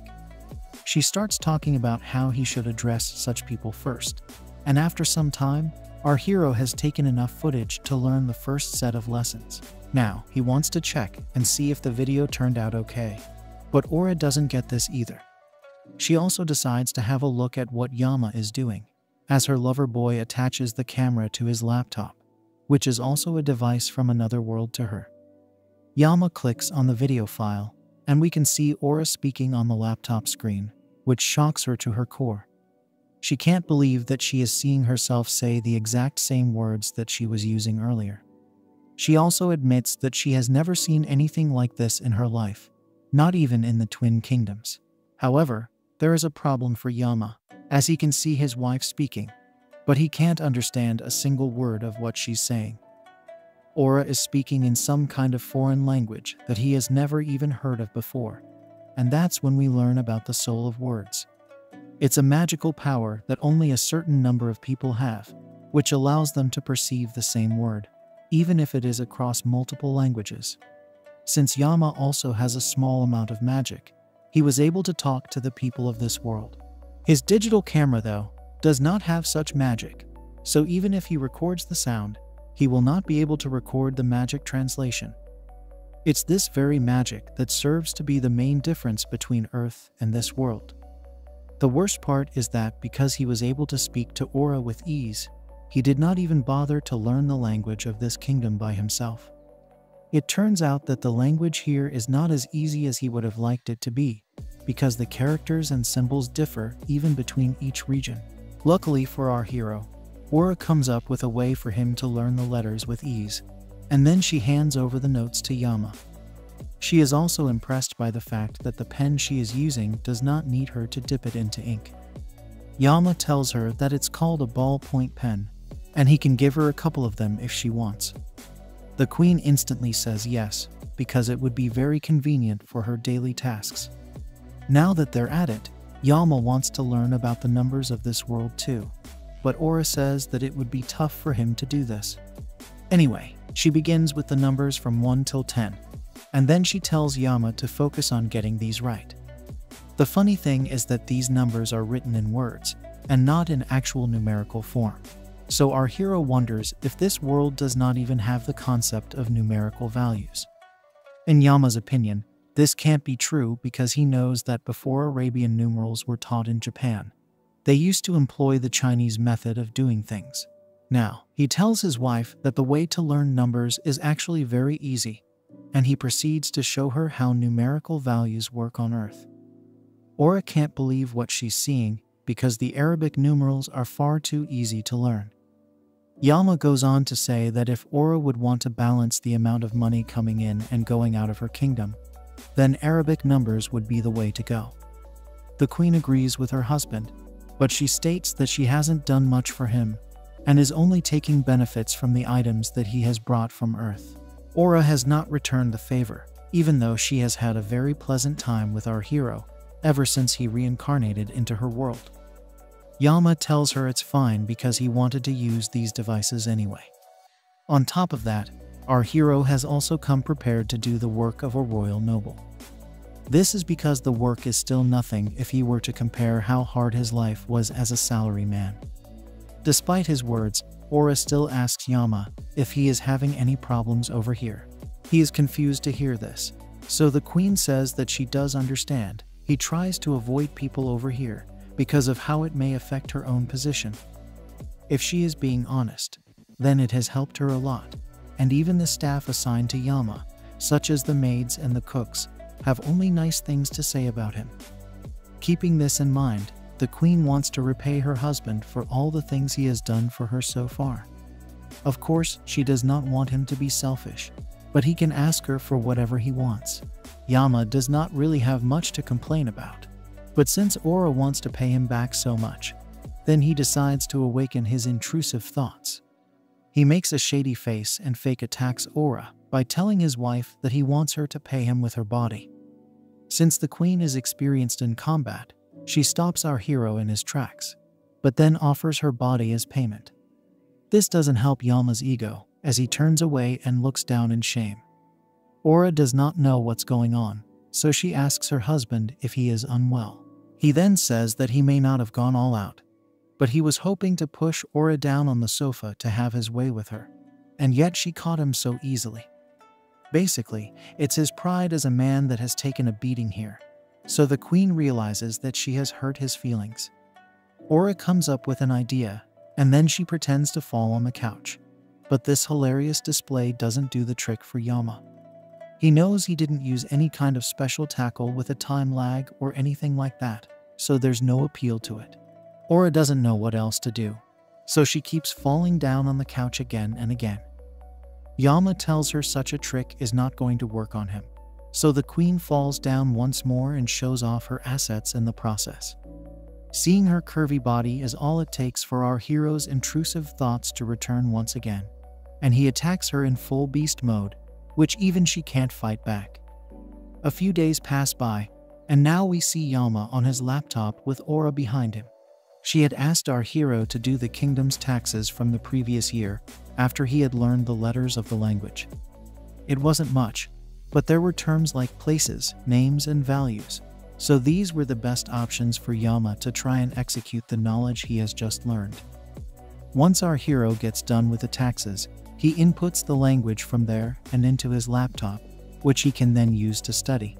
She starts talking about how he should address such people first, and after some time, our hero has taken enough footage to learn the first set of lessons. Now, he wants to check and see if the video turned out okay, but Aura doesn't get this either. She also decides to have a look at what Yama is doing, as her lover boy attaches the camera to his laptop, which is also a device from another world to her. Yama clicks on the video file, and we can see Aura speaking on the laptop screen, which shocks her to her core. She can't believe that she is seeing herself say the exact same words that she was using earlier. She also admits that she has never seen anything like this in her life, not even in the Twin Kingdoms. However, there is a problem for Yama, as he can see his wife speaking, but he can't understand a single word of what she's saying. Aura is speaking in some kind of foreign language that he has never even heard of before, and that's when we learn about the soul of words. It's a magical power that only a certain number of people have, which allows them to perceive the same word, even if it is across multiple languages. Since Yama also has a small amount of magic, he was able to talk to the people of this world. His digital camera, though, does not have such magic, so even if he records the sound, he will not be able to record the magic translation. It's this very magic that serves to be the main difference between Earth and this world. The worst part is that because he was able to speak to Aura with ease, he did not even bother to learn the language of this kingdom by himself. It turns out that the language here is not as easy as he would have liked it to be, because the characters and symbols differ even between each region. Luckily for our hero, Aura comes up with a way for him to learn the letters with ease, and then she hands over the notes to Yama. She is also impressed by the fact that the pen she is using does not need her to dip it into ink. Yama tells her that it's called a ballpoint pen, and he can give her a couple of them if she wants. The queen instantly says yes, because it would be very convenient for her daily tasks. Now that they're at it, Yama wants to learn about the numbers of this world too, but Aura says that it would be tough for him to do this. Anyway, she begins with the numbers from one till ten, and then she tells Yama to focus on getting these right. The funny thing is that these numbers are written in words, and not in actual numerical form. So our hero wonders if this world does not even have the concept of numerical values. In Yama's opinion, this can't be true because he knows that before Arabian numerals were taught in Japan, they used to employ the Chinese method of doing things. Now, he tells his wife that the way to learn numbers is actually very easy, and he proceeds to show her how numerical values work on Earth. Aura can't believe what she's seeing because the Arabic numerals are far too easy to learn. Yama goes on to say that if Aura would want to balance the amount of money coming in and going out of her kingdom, then Arabic numbers would be the way to go. The queen agrees with her husband, but she states that she hasn't done much for him and is only taking benefits from the items that he has brought from Earth. Aura has not returned the favor, even though she has had a very pleasant time with our hero ever since he reincarnated into her world. Yama tells her it's fine because he wanted to use these devices anyway. On top of that, our hero has also come prepared to do the work of a royal noble. This is because the work is still nothing if he were to compare how hard his life was as a salaryman. Despite his words, Aura still asks Yama if he is having any problems over here. He is confused to hear this, so the queen says that she does understand. He tries to avoid people over here because of how it may affect her own position. If she is being honest, then it has helped her a lot, and even the staff assigned to Yama, such as the maids and the cooks, have only nice things to say about him. Keeping this in mind, the queen wants to repay her husband for all the things he has done for her so far. Of course, she does not want him to be selfish, but he can ask her for whatever he wants. Yama does not really have much to complain about. But since Aura wants to pay him back so much, then he decides to awaken his intrusive thoughts. He makes a shady face and fake attacks Aura by telling his wife that he wants her to pay him with her body. Since the queen is experienced in combat, she stops our hero in his tracks, but then offers her body as payment. This doesn't help Yama's ego, as he turns away and looks down in shame. Aura does not know what's going on, so she asks her husband if he is unwell. He then says that he may not have gone all out, but he was hoping to push Aura down on the sofa to have his way with her, and yet she caught him so easily. Basically, it's his pride as a man that has taken a beating here, so the queen realizes that she has hurt his feelings. Aura comes up with an idea, and then she pretends to fall on the couch. But this hilarious display doesn't do the trick for Yama. He knows he didn't use any kind of special tackle with a time lag or anything like that, so there's no appeal to it. Aura doesn't know what else to do, so she keeps falling down on the couch again and again. Yama tells her such a trick is not going to work on him, so the queen falls down once more and shows off her assets in the process. Seeing her curvy body is all it takes for our hero's intrusive thoughts to return once again, and he attacks her in full beast mode, which even she can't fight back. A few days pass by, and now we see Yama on his laptop with Aura behind him. She had asked our hero to do the kingdom's taxes from the previous year after he had learned the letters of the language. It wasn't much, but there were terms like places, names, and values, so these were the best options for Yama to try and execute the knowledge he has just learned. Once our hero gets done with the taxes, he inputs the language from there and into his laptop, which he can then use to study.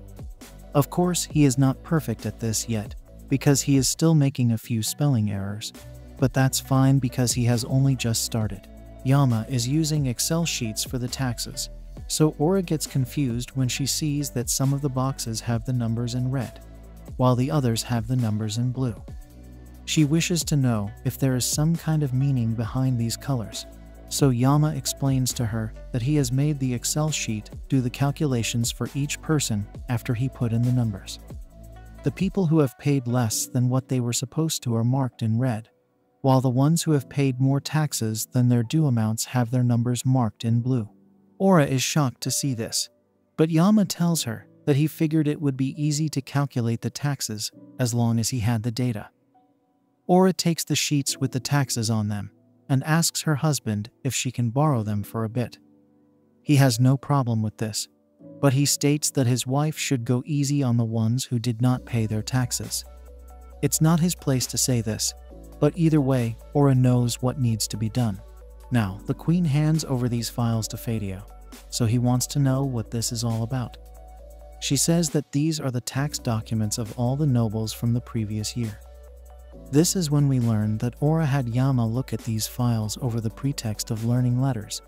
Of course, he is not perfect at this yet, because he is still making a few spelling errors, but that's fine because he has only just started. Yama is using Excel sheets for the taxes, so Aura gets confused when she sees that some of the boxes have the numbers in red, while the others have the numbers in blue. She wishes to know if there is some kind of meaning behind these colors, so Yama explains to her that he has made the Excel sheet do the calculations for each person after he put in the numbers. The people who have paid less than what they were supposed to are marked in red, while the ones who have paid more taxes than their due amounts have their numbers marked in blue. Aura is shocked to see this, but Yama tells her that he figured it would be easy to calculate the taxes as long as he had the data. Aura takes the sheets with the taxes on them and asks her husband if she can borrow them for a bit. He has no problem with this, but he states that his wife should go easy on the ones who did not pay their taxes. It's not his place to say this, but either way, Aura knows what needs to be done. Now, the Queen hands over these files to Fadio, so he wants to know what this is all about. She says that these are the tax documents of all the nobles from the previous year. This is when we learn that Aura had Yama look at these files over the pretext of learning letters,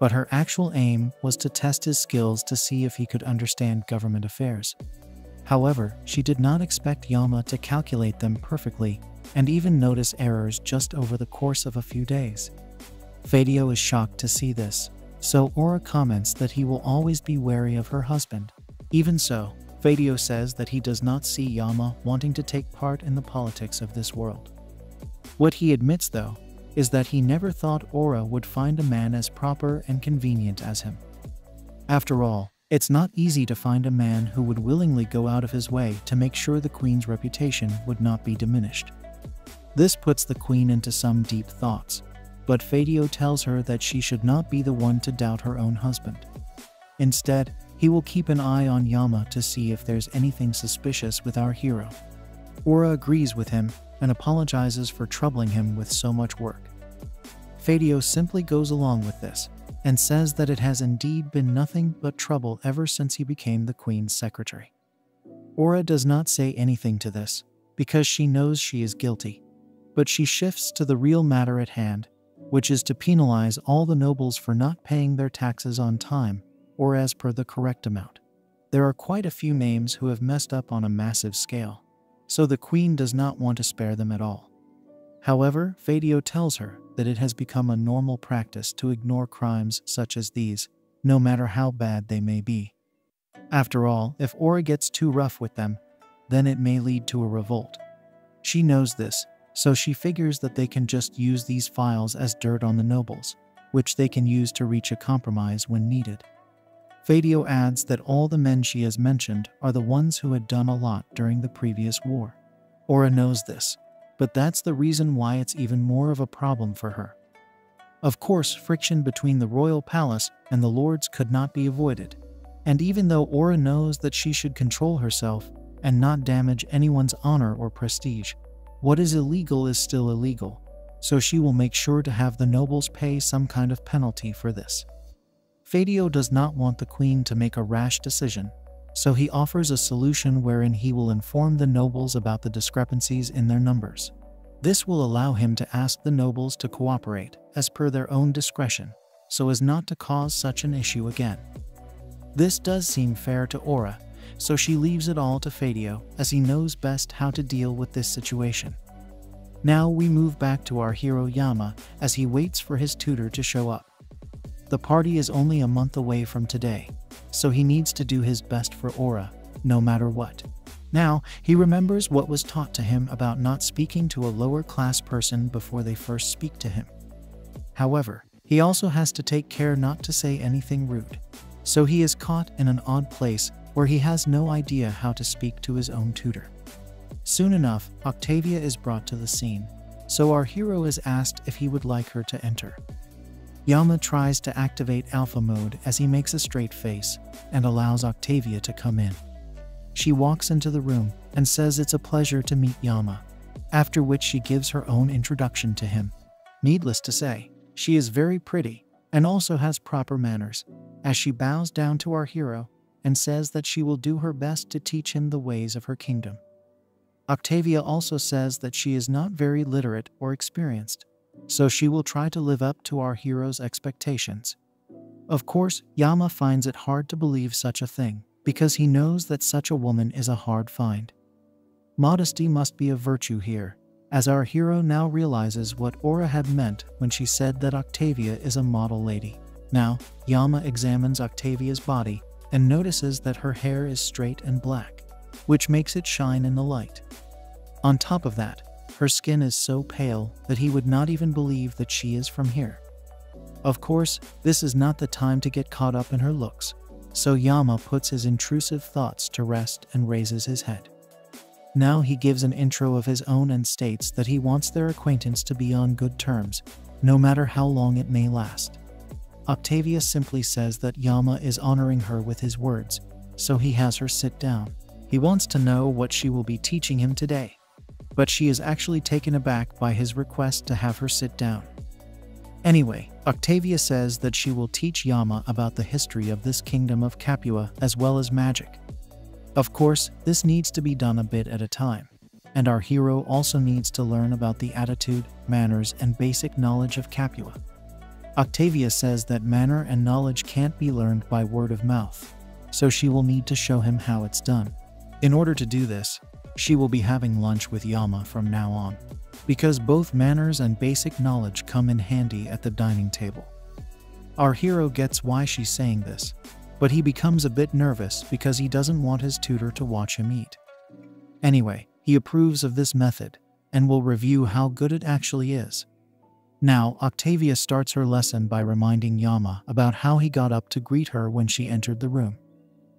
but her actual aim was to test his skills to see if he could understand government affairs. However, she did not expect Yama to calculate them perfectly and even notice errors just over the course of a few days. Fadio is shocked to see this, so Aura comments that he will always be wary of her husband. Even so, Fadio says that he does not see Yama wanting to take part in the politics of this world. What he admits, though, is that he never thought Aura would find a man as proper and convenient as him. After all, it's not easy to find a man who would willingly go out of his way to make sure the Queen's reputation would not be diminished. This puts the Queen into some deep thoughts, but Fadio tells her that she should not be the one to doubt her own husband. Instead, he will keep an eye on Yama to see if there's anything suspicious with our hero. Aura agrees with him and apologizes for troubling him with so much work. Fadio simply goes along with this and says that it has indeed been nothing but trouble ever since he became the Queen's secretary. Aura does not say anything to this because she knows she is guilty, but she shifts to the real matter at hand, which is to penalize all the nobles for not paying their taxes on time or as per the correct amount. There are quite a few names who have messed up on a massive scale, so the Queen does not want to spare them at all. However, Fadio tells her that it has become a normal practice to ignore crimes such as these, no matter how bad they may be. After all, if Aura gets too rough with them, then it may lead to a revolt. She knows this, so she figures that they can just use these files as dirt on the nobles, which they can use to reach a compromise when needed. Fadio adds that all the men she has mentioned are the ones who had done a lot during the previous war. Aura knows this, but that's the reason why it's even more of a problem for her. Of course, friction between the royal palace and the lords could not be avoided, and even though Aura knows that she should control herself and not damage anyone's honor or prestige, what is illegal is still illegal, so she will make sure to have the nobles pay some kind of penalty for this. Fadio does not want the Queen to make a rash decision, so he offers a solution wherein he will inform the nobles about the discrepancies in their numbers. This will allow him to ask the nobles to cooperate as per their own discretion, so as not to cause such an issue again. This does seem fair to Aura, so she leaves it all to Fadio, as he knows best how to deal with this situation. Now we move back to our hero Yama as he waits for his tutor to show up. The party is only a month away from today, so he needs to do his best for Aura, no matter what. Now, he remembers what was taught to him about not speaking to a lower-class person before they first speak to him. However, he also has to take care not to say anything rude, so he is caught in an odd place where he has no idea how to speak to his own tutor. Soon enough, Octavia is brought to the scene, so our hero is asked if he would like her to enter. Yama tries to activate alpha mode as he makes a straight face and allows Octavia to come in. She walks into the room and says it's a pleasure to meet Yama, after which she gives her own introduction to him. Needless to say, she is very pretty and also has proper manners, as she bows down to our hero and says that she will do her best to teach him the ways of her kingdom. Octavia also says that she is not very literate or experienced, so she will try to live up to our hero's expectations. Of course, Yama finds it hard to believe such a thing, because he knows that such a woman is a hard find. Modesty must be a virtue here, as our hero now realizes what Aura had meant when she said that Octavia is a model lady. Now, Yama examines Octavia's body and notices that her hair is straight and black. which makes it shine in the light. On top of that, her skin is so pale that he would not even believe that she is from here. Of course, this is not the time to get caught up in her looks, so Yama puts his intrusive thoughts to rest and raises his head. Now he gives an intro of his own and states that he wants their acquaintance to be on good terms, no matter how long it may last. Octavia simply says that Yama is honoring her with his words, so he has her sit down. He wants to know what she will be teaching him today, but she is actually taken aback by his request to have her sit down. Anyway, Octavia says that she will teach Yama about the history of this kingdom of Capua as well as magic. Of course, this needs to be done a bit at a time, and our hero also needs to learn about the attitude, manners, and basic knowledge of Capua. Octavia says that manner and knowledge can't be learned by word of mouth, so she will need to show him how it's done. In order to do this, she will be having lunch with Yama from now on, because both manners and basic knowledge come in handy at the dining table. Our hero gets why she's saying this, but he becomes a bit nervous because he doesn't want his tutor to watch him eat. Anyway, he approves of this method and will review how good it actually is. Now, Octavia starts her lesson by reminding Yama about how he got up to greet her when she entered the room.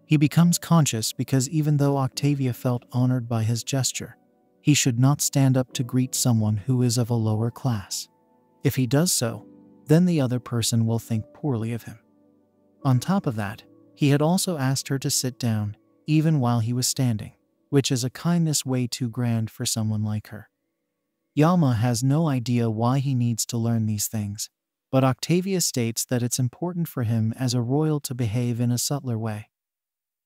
He becomes conscious because even though Octavia felt honored by his gesture, he should not stand up to greet someone who is of a lower class. If he does so, then the other person will think poorly of him. On top of that, he had also asked her to sit down, even while he was standing, which is a kindness way too grand for someone like her. Yama has no idea why he needs to learn these things, but Octavia states that it's important for him as a royal to behave in a subtler way.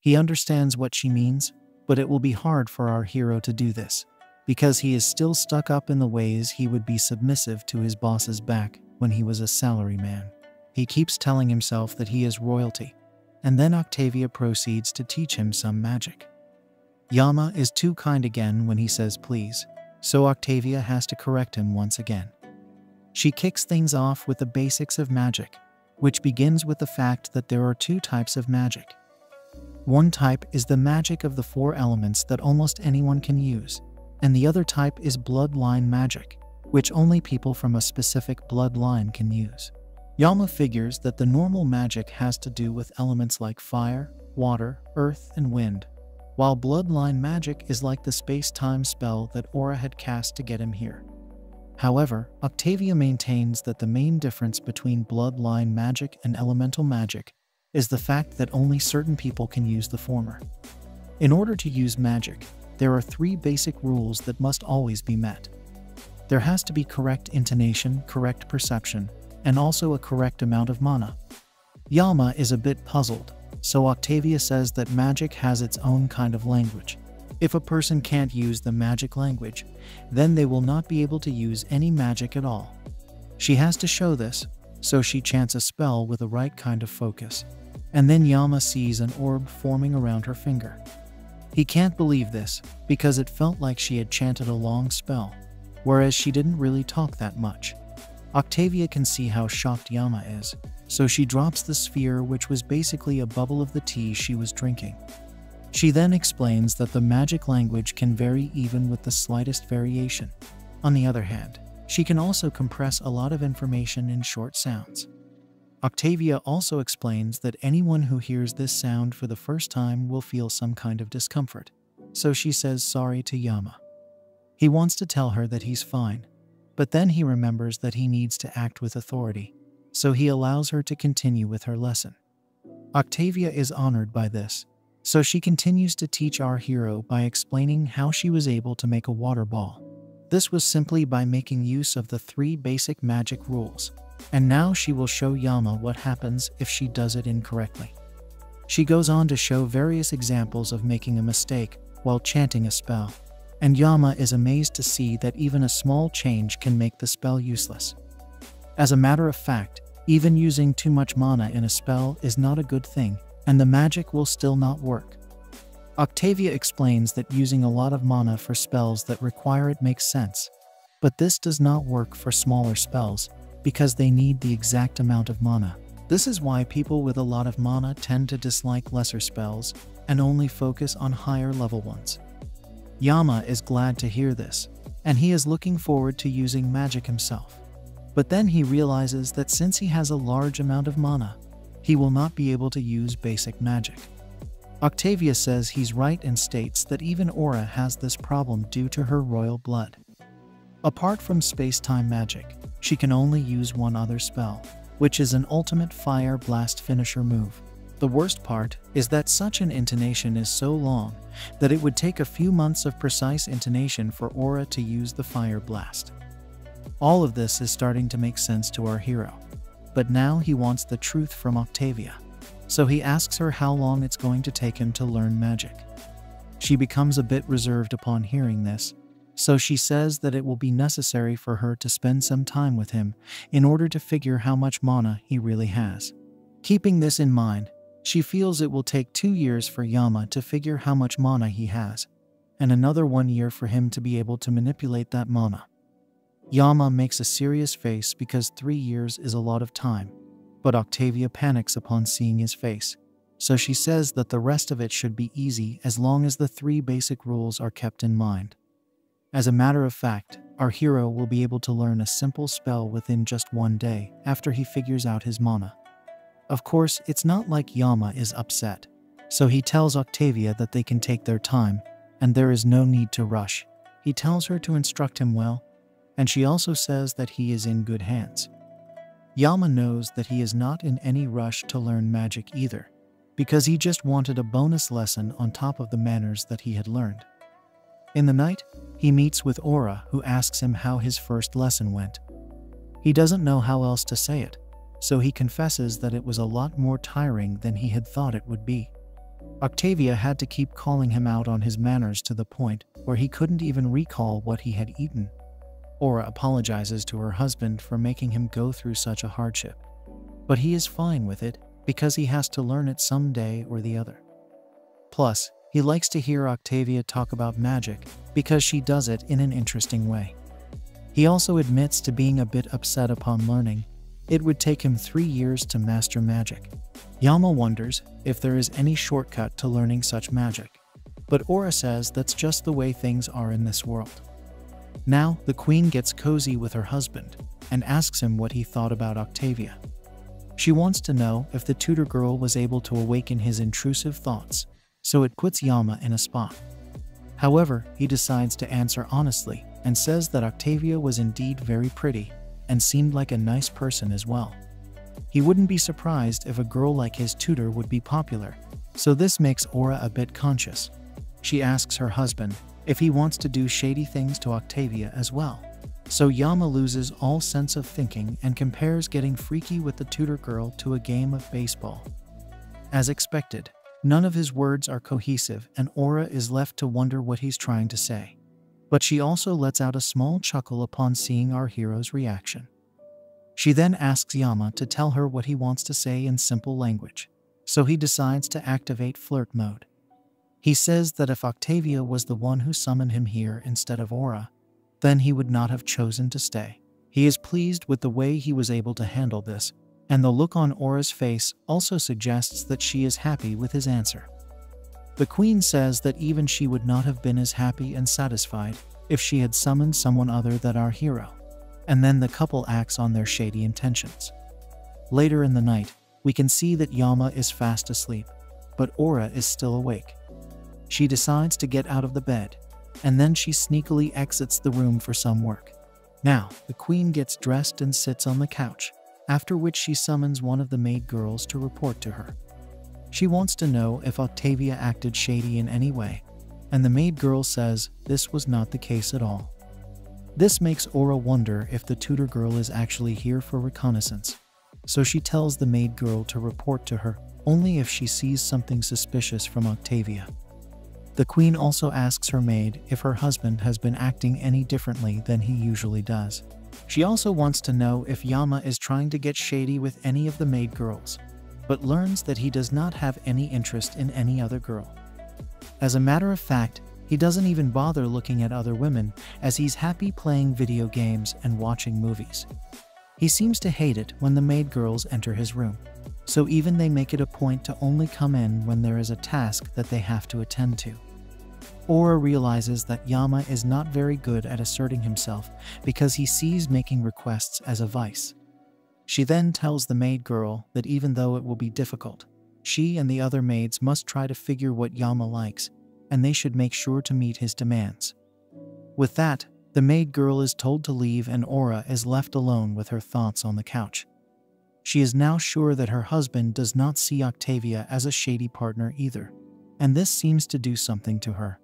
He understands what she means, but it will be hard for our hero to do this, because he is still stuck up in the ways he would be submissive to his boss's back when he was a salaryman. He keeps telling himself that he is royalty, and then Octavia proceeds to teach him some magic. Yama is too kind again when he says please, so Octavia has to correct him once again. She kicks things off with the basics of magic, which begins with the fact that there are two types of magic. One type is the magic of the four elements that almost anyone can use, and the other type is bloodline magic, which only people from a specific bloodline can use. Yama figures that the normal magic has to do with elements like fire, water, earth, and wind, while bloodline magic is like the space-time spell that Aura had cast to get him here. However, Octavia maintains that the main difference between bloodline magic and elemental magic is the fact that only certain people can use the former. In order to use magic, there are three basic rules that must always be met. There has to be correct intonation, correct perception, and also a correct amount of mana. Yama is a bit puzzled, so Octavia says that magic has its own kind of language. If a person can't use the magic language, then they will not be able to use any magic at all. She has to show this, so she chants a spell with the right kind of focus, and then Yama sees an orb forming around her finger. He can't believe this, because it felt like she had chanted a long spell, whereas she didn't really talk that much. Octavia can see how shocked Yama is, so she drops the sphere, which was basically a bubble of the tea she was drinking. She then explains that the magic language can vary even with the slightest variation. On the other hand, she can also compress a lot of information in short sounds. Octavia also explains that anyone who hears this sound for the first time will feel some kind of discomfort, so she says sorry to Yama. He wants to tell her that he's fine, but then he remembers that he needs to act with authority, so he allows her to continue with her lesson. Octavia is honored by this, so she continues to teach our hero by explaining how she was able to make a water ball. This was simply by making use of the three basic magic rules, and now she will show Yama what happens if she does it incorrectly. She goes on to show various examples of making a mistake while chanting a spell, and Yama is amazed to see that even a small change can make the spell useless. As a matter of fact, even using too much mana in a spell is not a good thing, and the magic will still not work. Octavia explains that using a lot of mana for spells that require it makes sense, but this does not work for smaller spells because they need the exact amount of mana, This is why people with a lot of mana tend to dislike lesser spells and only focus on higher level ones. Yama is glad to hear this, and he is looking forward to using magic himself. But then he realizes that since he has a large amount of mana, he will not be able to use basic magic. Octavia says he's right and states that even Aura has this problem due to her royal blood. Apart from space-time magic, she can only use one other spell, which is an ultimate fire blast finisher move. The worst part is that such an intonation is so long that it would take a few months of precise intonation for Aura to use the fire blast. All of this is starting to make sense to our hero, but now he wants the truth from Octavia, so he asks her how long it's going to take him to learn magic. She becomes a bit reserved upon hearing this, so she says that it will be necessary for her to spend some time with him in order to figure how much mana he really has. Keeping this in mind, she feels it will take two years for Yama to figure how much mana he has, and another one year for him to be able to manipulate that mana. Yama makes a serious face because three years is a lot of time, but Octavia panics upon seeing his face, so she says that the rest of it should be easy as long as the three basic rules are kept in mind. As a matter of fact, our hero will be able to learn a simple spell within just one day after he figures out his mana. Of course, it's not like Yama is upset, so he tells Octavia that they can take their time, and there is no need to rush. He tells her to instruct him well, and she also says that he is in good hands. Yama knows that he is not in any rush to learn magic either, because he just wanted a bonus lesson on top of the manners that he had learned. In the night, he meets with Aura, who asks him how his first lesson went. He doesn't know how else to say it, so he confesses that it was a lot more tiring than he had thought it would be. Octavia had to keep calling him out on his manners to the point where he couldn't even recall what he had eaten. Aura apologizes to her husband for making him go through such a hardship, but he is fine with it because he has to learn it someday or the other. Plus, he likes to hear Octavia talk about magic because she does it in an interesting way. He also admits to being a bit upset upon learning it would take him three years to master magic. Yama wonders if there is any shortcut to learning such magic, but Aura says that's just the way things are in this world. Now, the queen gets cozy with her husband and asks him what he thought about Octavia. She wants to know if the tutor girl was able to awaken his intrusive thoughts, so it puts Yama in a spot. However, he decides to answer honestly and says that Octavia was indeed very pretty and seemed like a nice person as well. He wouldn't be surprised if a girl like his tutor would be popular, so this makes Aura a bit conscious. She asks her husband if he wants to do shady things to Octavia as well. So Yama loses all sense of thinking and compares getting freaky with the tutor girl to a game of baseball. As expected, none of his words are cohesive and Aura is left to wonder what he's trying to say. But she also lets out a small chuckle upon seeing our hero's reaction. She then asks Yama to tell her what he wants to say in simple language, so he decides to activate flirt mode. He says that if Octavia was the one who summoned him here instead of Aura, then he would not have chosen to stay. He is pleased with the way he was able to handle this, and the look on Aura's face also suggests that she is happy with his answer. The queen says that even she would not have been as happy and satisfied if she had summoned someone other than our hero, and then the couple acts on their shady intentions. Later in the night, we can see that Yama is fast asleep, but Aura is still awake. She decides to get out of the bed, and then she sneakily exits the room for some work. Now, the queen gets dressed and sits on the couch, after which she summons one of the maid girls to report to her. She wants to know if Octavia acted shady in any way, and the maid girl says this was not the case at all. This makes Aura wonder if the tutor girl is actually here for reconnaissance, so she tells the maid girl to report to her only if she sees something suspicious from Octavia. The queen also asks her maid if her husband has been acting any differently than he usually does. She also wants to know if Yama is trying to get shady with any of the maid girls, but learns that he does not have any interest in any other girl. As a matter of fact, he doesn't even bother looking at other women as he's happy playing video games and watching movies. He seems to hate it when the maid girls enter his room, so even they make it a point to only come in when there is a task that they have to attend to. Aura realizes that Yama is not very good at asserting himself because he sees making requests as a vice. She then tells the maid girl that even though it will be difficult, she and the other maids must try to figure what Yama likes, and they should make sure to meet his demands. With that, the maid girl is told to leave and Aura is left alone with her thoughts on the couch. She is now sure that her husband does not see Octavia as a shady partner either, and this seems to do something to her.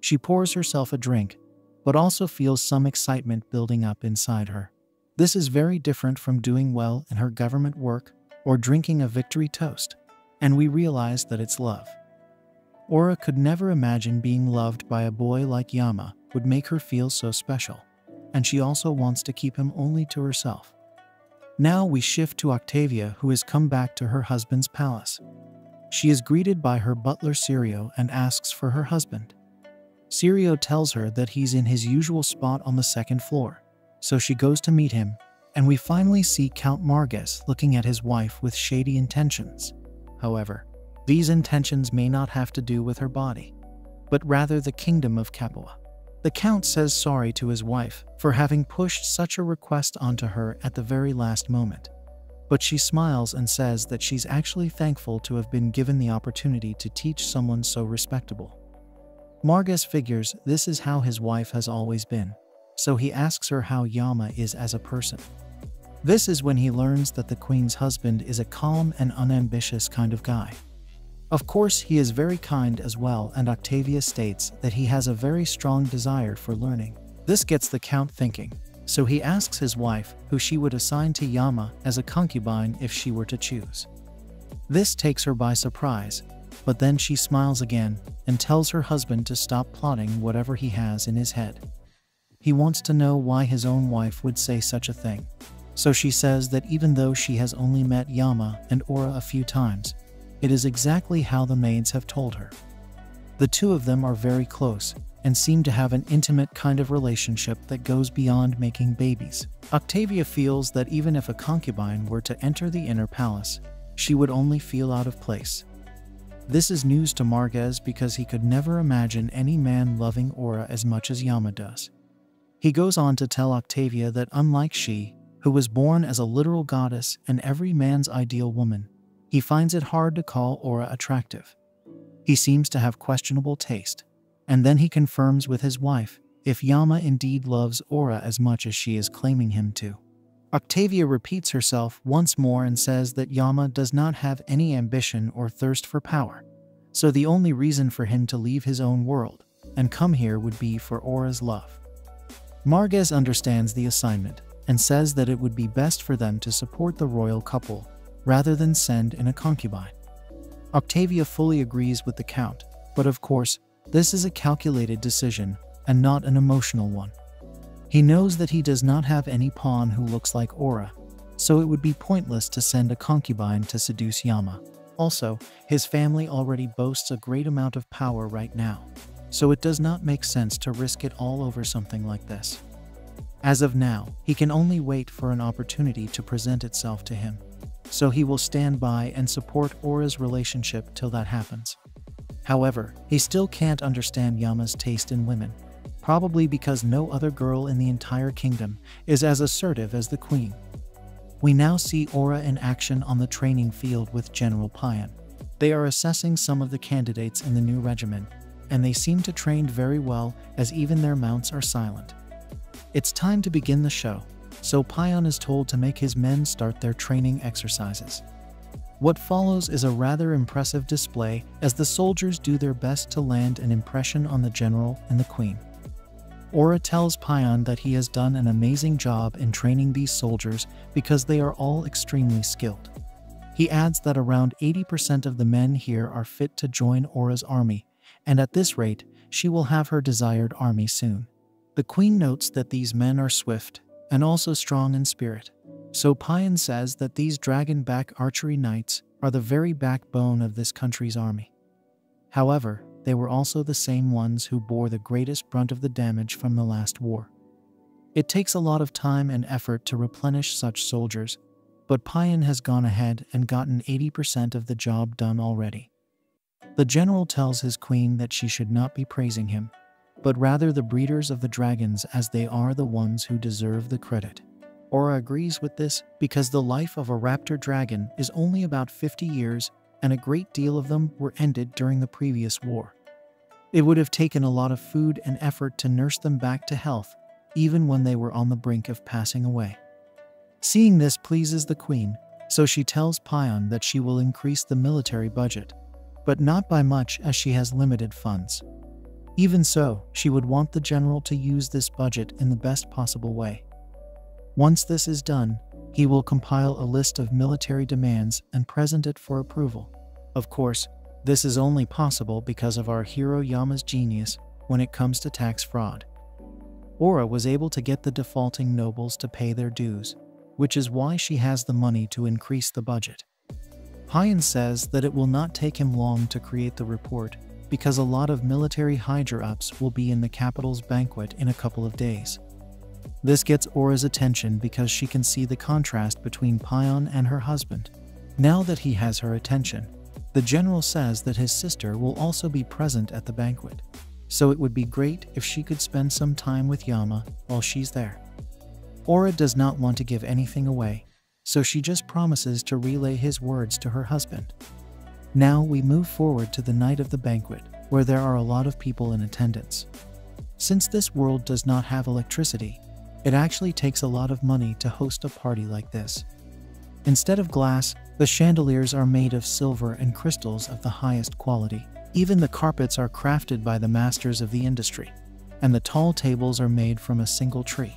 She pours herself a drink, but also feels some excitement building up inside her. This is very different from doing well in her government work or drinking a victory toast, and we realize that it's love. Aura could never imagine being loved by a boy like Yama would make her feel so special, and she also wants to keep him only to herself. Now we shift to Octavia, who has come back to her husband's palace. She is greeted by her butler Sirio and asks for her husband. Sirio tells her that he's in his usual spot on the second floor, so she goes to meet him, and we finally see Count Margus looking at his wife with shady intentions. However, these intentions may not have to do with her body, but rather the kingdom of Capua. The Count says sorry to his wife for having pushed such a request onto her at the very last moment, but she smiles and says that she's actually thankful to have been given the opportunity to teach someone so respectable. Margus figures this is how his wife has always been, so he asks her how Yama is as a person. This is when he learns that the queen's husband is a calm and unambitious kind of guy. Of course, he is very kind as well, and Octavia states that he has a very strong desire for learning. This gets the Count thinking, so he asks his wife who she would assign to Yama as a concubine if she were to choose. This takes her by surprise, but then she smiles again and tells her husband to stop plotting whatever he has in his head. He wants to know why his own wife would say such a thing, so she says that even though she has only met Yama and Aura a few times, it is exactly how the maids have told her. The two of them are very close and seem to have an intimate kind of relationship that goes beyond making babies. Octavia feels that even if a concubine were to enter the inner palace, she would only feel out of place. This is news to Margus because he could never imagine any man loving Aura as much as Yama does. He goes on to tell Octavia that unlike she, who was born as a literal goddess and every man's ideal woman, he finds it hard to call Aura attractive. He seems to have questionable taste, and then he confirms with his wife if Yama indeed loves Aura as much as she is claiming him to. Octavia repeats herself once more and says that Yama does not have any ambition or thirst for power, so the only reason for him to leave his own world and come here would be for Aura's love. Margus understands the assignment and says that it would be best for them to support the royal couple rather than send in a concubine. Octavia fully agrees with the Count, but of course, this is a calculated decision and not an emotional one. He knows that he does not have any pawn who looks like Aura, so it would be pointless to send a concubine to seduce Yama. Also, his family already boasts a great amount of power right now, so it does not make sense to risk it all over something like this. As of now, he can only wait for an opportunity to present itself to him, so he will stand by and support Aura's relationship till that happens. However, he still can't understand Yama's taste in women, probably because no other girl in the entire kingdom is as assertive as the queen. We now see Aura in action on the training field with General Payan. They are assessing some of the candidates in the new regiment, and they seem to train very well as even their mounts are silent. It's time to begin the show, so Payan is told to make his men start their training exercises. What follows is a rather impressive display as the soldiers do their best to land an impression on the general and the queen. Aura tells Payan that he has done an amazing job in training these soldiers because they are all extremely skilled. He adds that around eighty percent of the men here are fit to join Aura's army, and at this rate, she will have her desired army soon. The queen notes that these men are swift and also strong in spirit, so Payan says that these dragon-back archery knights are the very backbone of this country's army. However, they were also the same ones who bore the greatest brunt of the damage from the last war. It takes a lot of time and effort to replenish such soldiers, but Payan has gone ahead and gotten eighty percent of the job done already. The general tells his queen that she should not be praising him, but rather the breeders of the dragons, as they are the ones who deserve the credit. Aura agrees with this because the life of a raptor dragon is only about fifty years, and a great deal of them were ended during the previous war. It would have taken a lot of food and effort to nurse them back to health, even when they were on the brink of passing away. Seeing this pleases the queen, so she tells Payan that she will increase the military budget, but not by much as she has limited funds. Even so, she would want the general to use this budget in the best possible way. Once this is done, he will compile a list of military demands and present it for approval. Of course, this is only possible because of our hero Yama's genius when it comes to tax fraud. Aura was able to get the defaulting nobles to pay their dues, which is why she has the money to increase the budget. Payan says that it will not take him long to create the report because a lot of military higher-ups will be in the capital's banquet in a couple of days. This gets Aura's attention because she can see the contrast between Payan and her husband. Now that he has her attention, the general says that his sister will also be present at the banquet, so it would be great if she could spend some time with Yama while she's there. Aura does not want to give anything away, so she just promises to relay his words to her husband. Now we move forward to the night of the banquet, where there are a lot of people in attendance. Since this world does not have electricity, it actually takes a lot of money to host a party like this. Instead of glass, the chandeliers are made of silver and crystals of the highest quality. Even the carpets are crafted by the masters of the industry, and the tall tables are made from a single tree.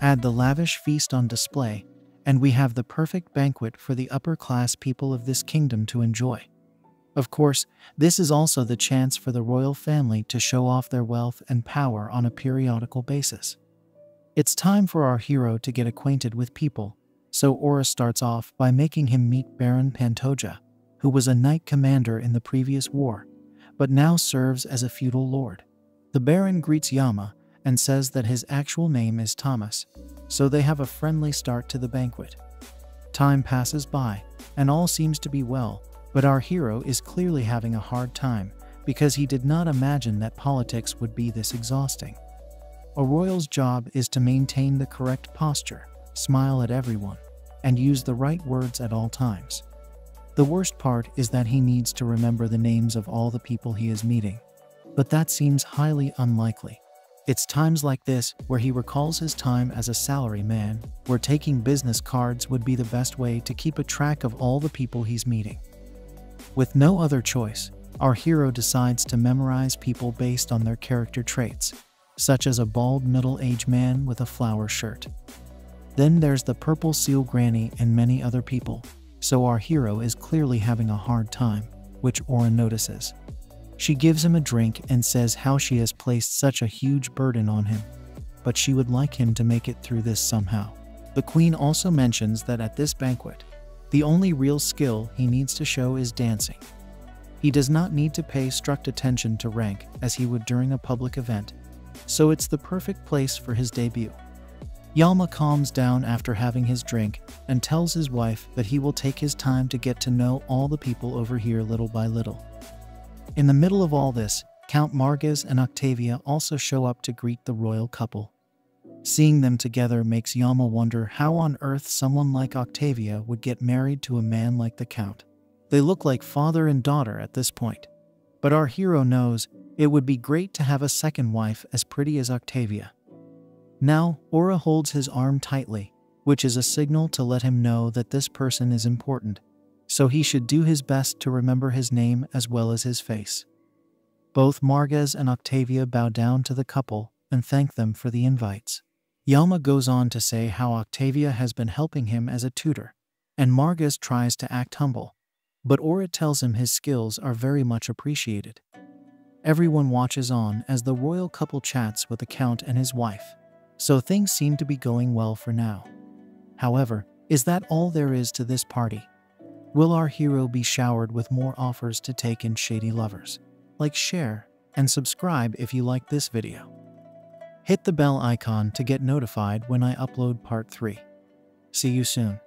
Add the lavish feast on display, and we have the perfect banquet for the upper-class people of this kingdom to enjoy. Of course, this is also the chance for the royal family to show off their wealth and power on a periodical basis. It's time for our hero to get acquainted with people, so Aura starts off by making him meet Baron Pantoja, who was a knight commander in the previous war, but now serves as a feudal lord. The Baron greets Yama and says that his actual name is Thomas, so they have a friendly start to the banquet. Time passes by, and all seems to be well, but our hero is clearly having a hard time because he did not imagine that politics would be this exhausting. A royal's job is to maintain the correct posture, smile at everyone, and use the right words at all times. The worst part is that he needs to remember the names of all the people he is meeting, but that seems highly unlikely. It's times like this where he recalls his time as a salary man, where taking business cards would be the best way to keep a track of all the people he's meeting. With no other choice, our hero decides to memorize people based on their character traits, such as a bald middle-aged man with a flower shirt. Then there's the purple seal granny and many other people, so our hero is clearly having a hard time, which Aura notices. She gives him a drink and says how she has placed such a huge burden on him, but she would like him to make it through this somehow. The queen also mentions that at this banquet, the only real skill he needs to show is dancing. He does not need to pay strict attention to rank as he would during a public event, so it's the perfect place for his debut. Yama calms down after having his drink and tells his wife that he will take his time to get to know all the people over here little by little. In the middle of all this, Count Margus and Octavia also show up to greet the royal couple. Seeing them together makes Yama wonder how on earth someone like Octavia would get married to a man like the Count. They look like father and daughter at this point, but our hero knows it would be great to have a second wife as pretty as Octavia. Now, Aura holds his arm tightly, which is a signal to let him know that this person is important, so he should do his best to remember his name as well as his face. Both Margus and Octavia bow down to the couple and thank them for the invites. Yama goes on to say how Octavia has been helping him as a tutor, and Margus tries to act humble, but Aura tells him his skills are very much appreciated. Everyone watches on as the royal couple chats with the Count and his wife, so things seem to be going well for now. However, is that all there is to this party? Will our hero be showered with more offers to take in shady lovers? Like, share, and subscribe if you like this video. Hit the bell icon to get notified when I upload part three. See you soon.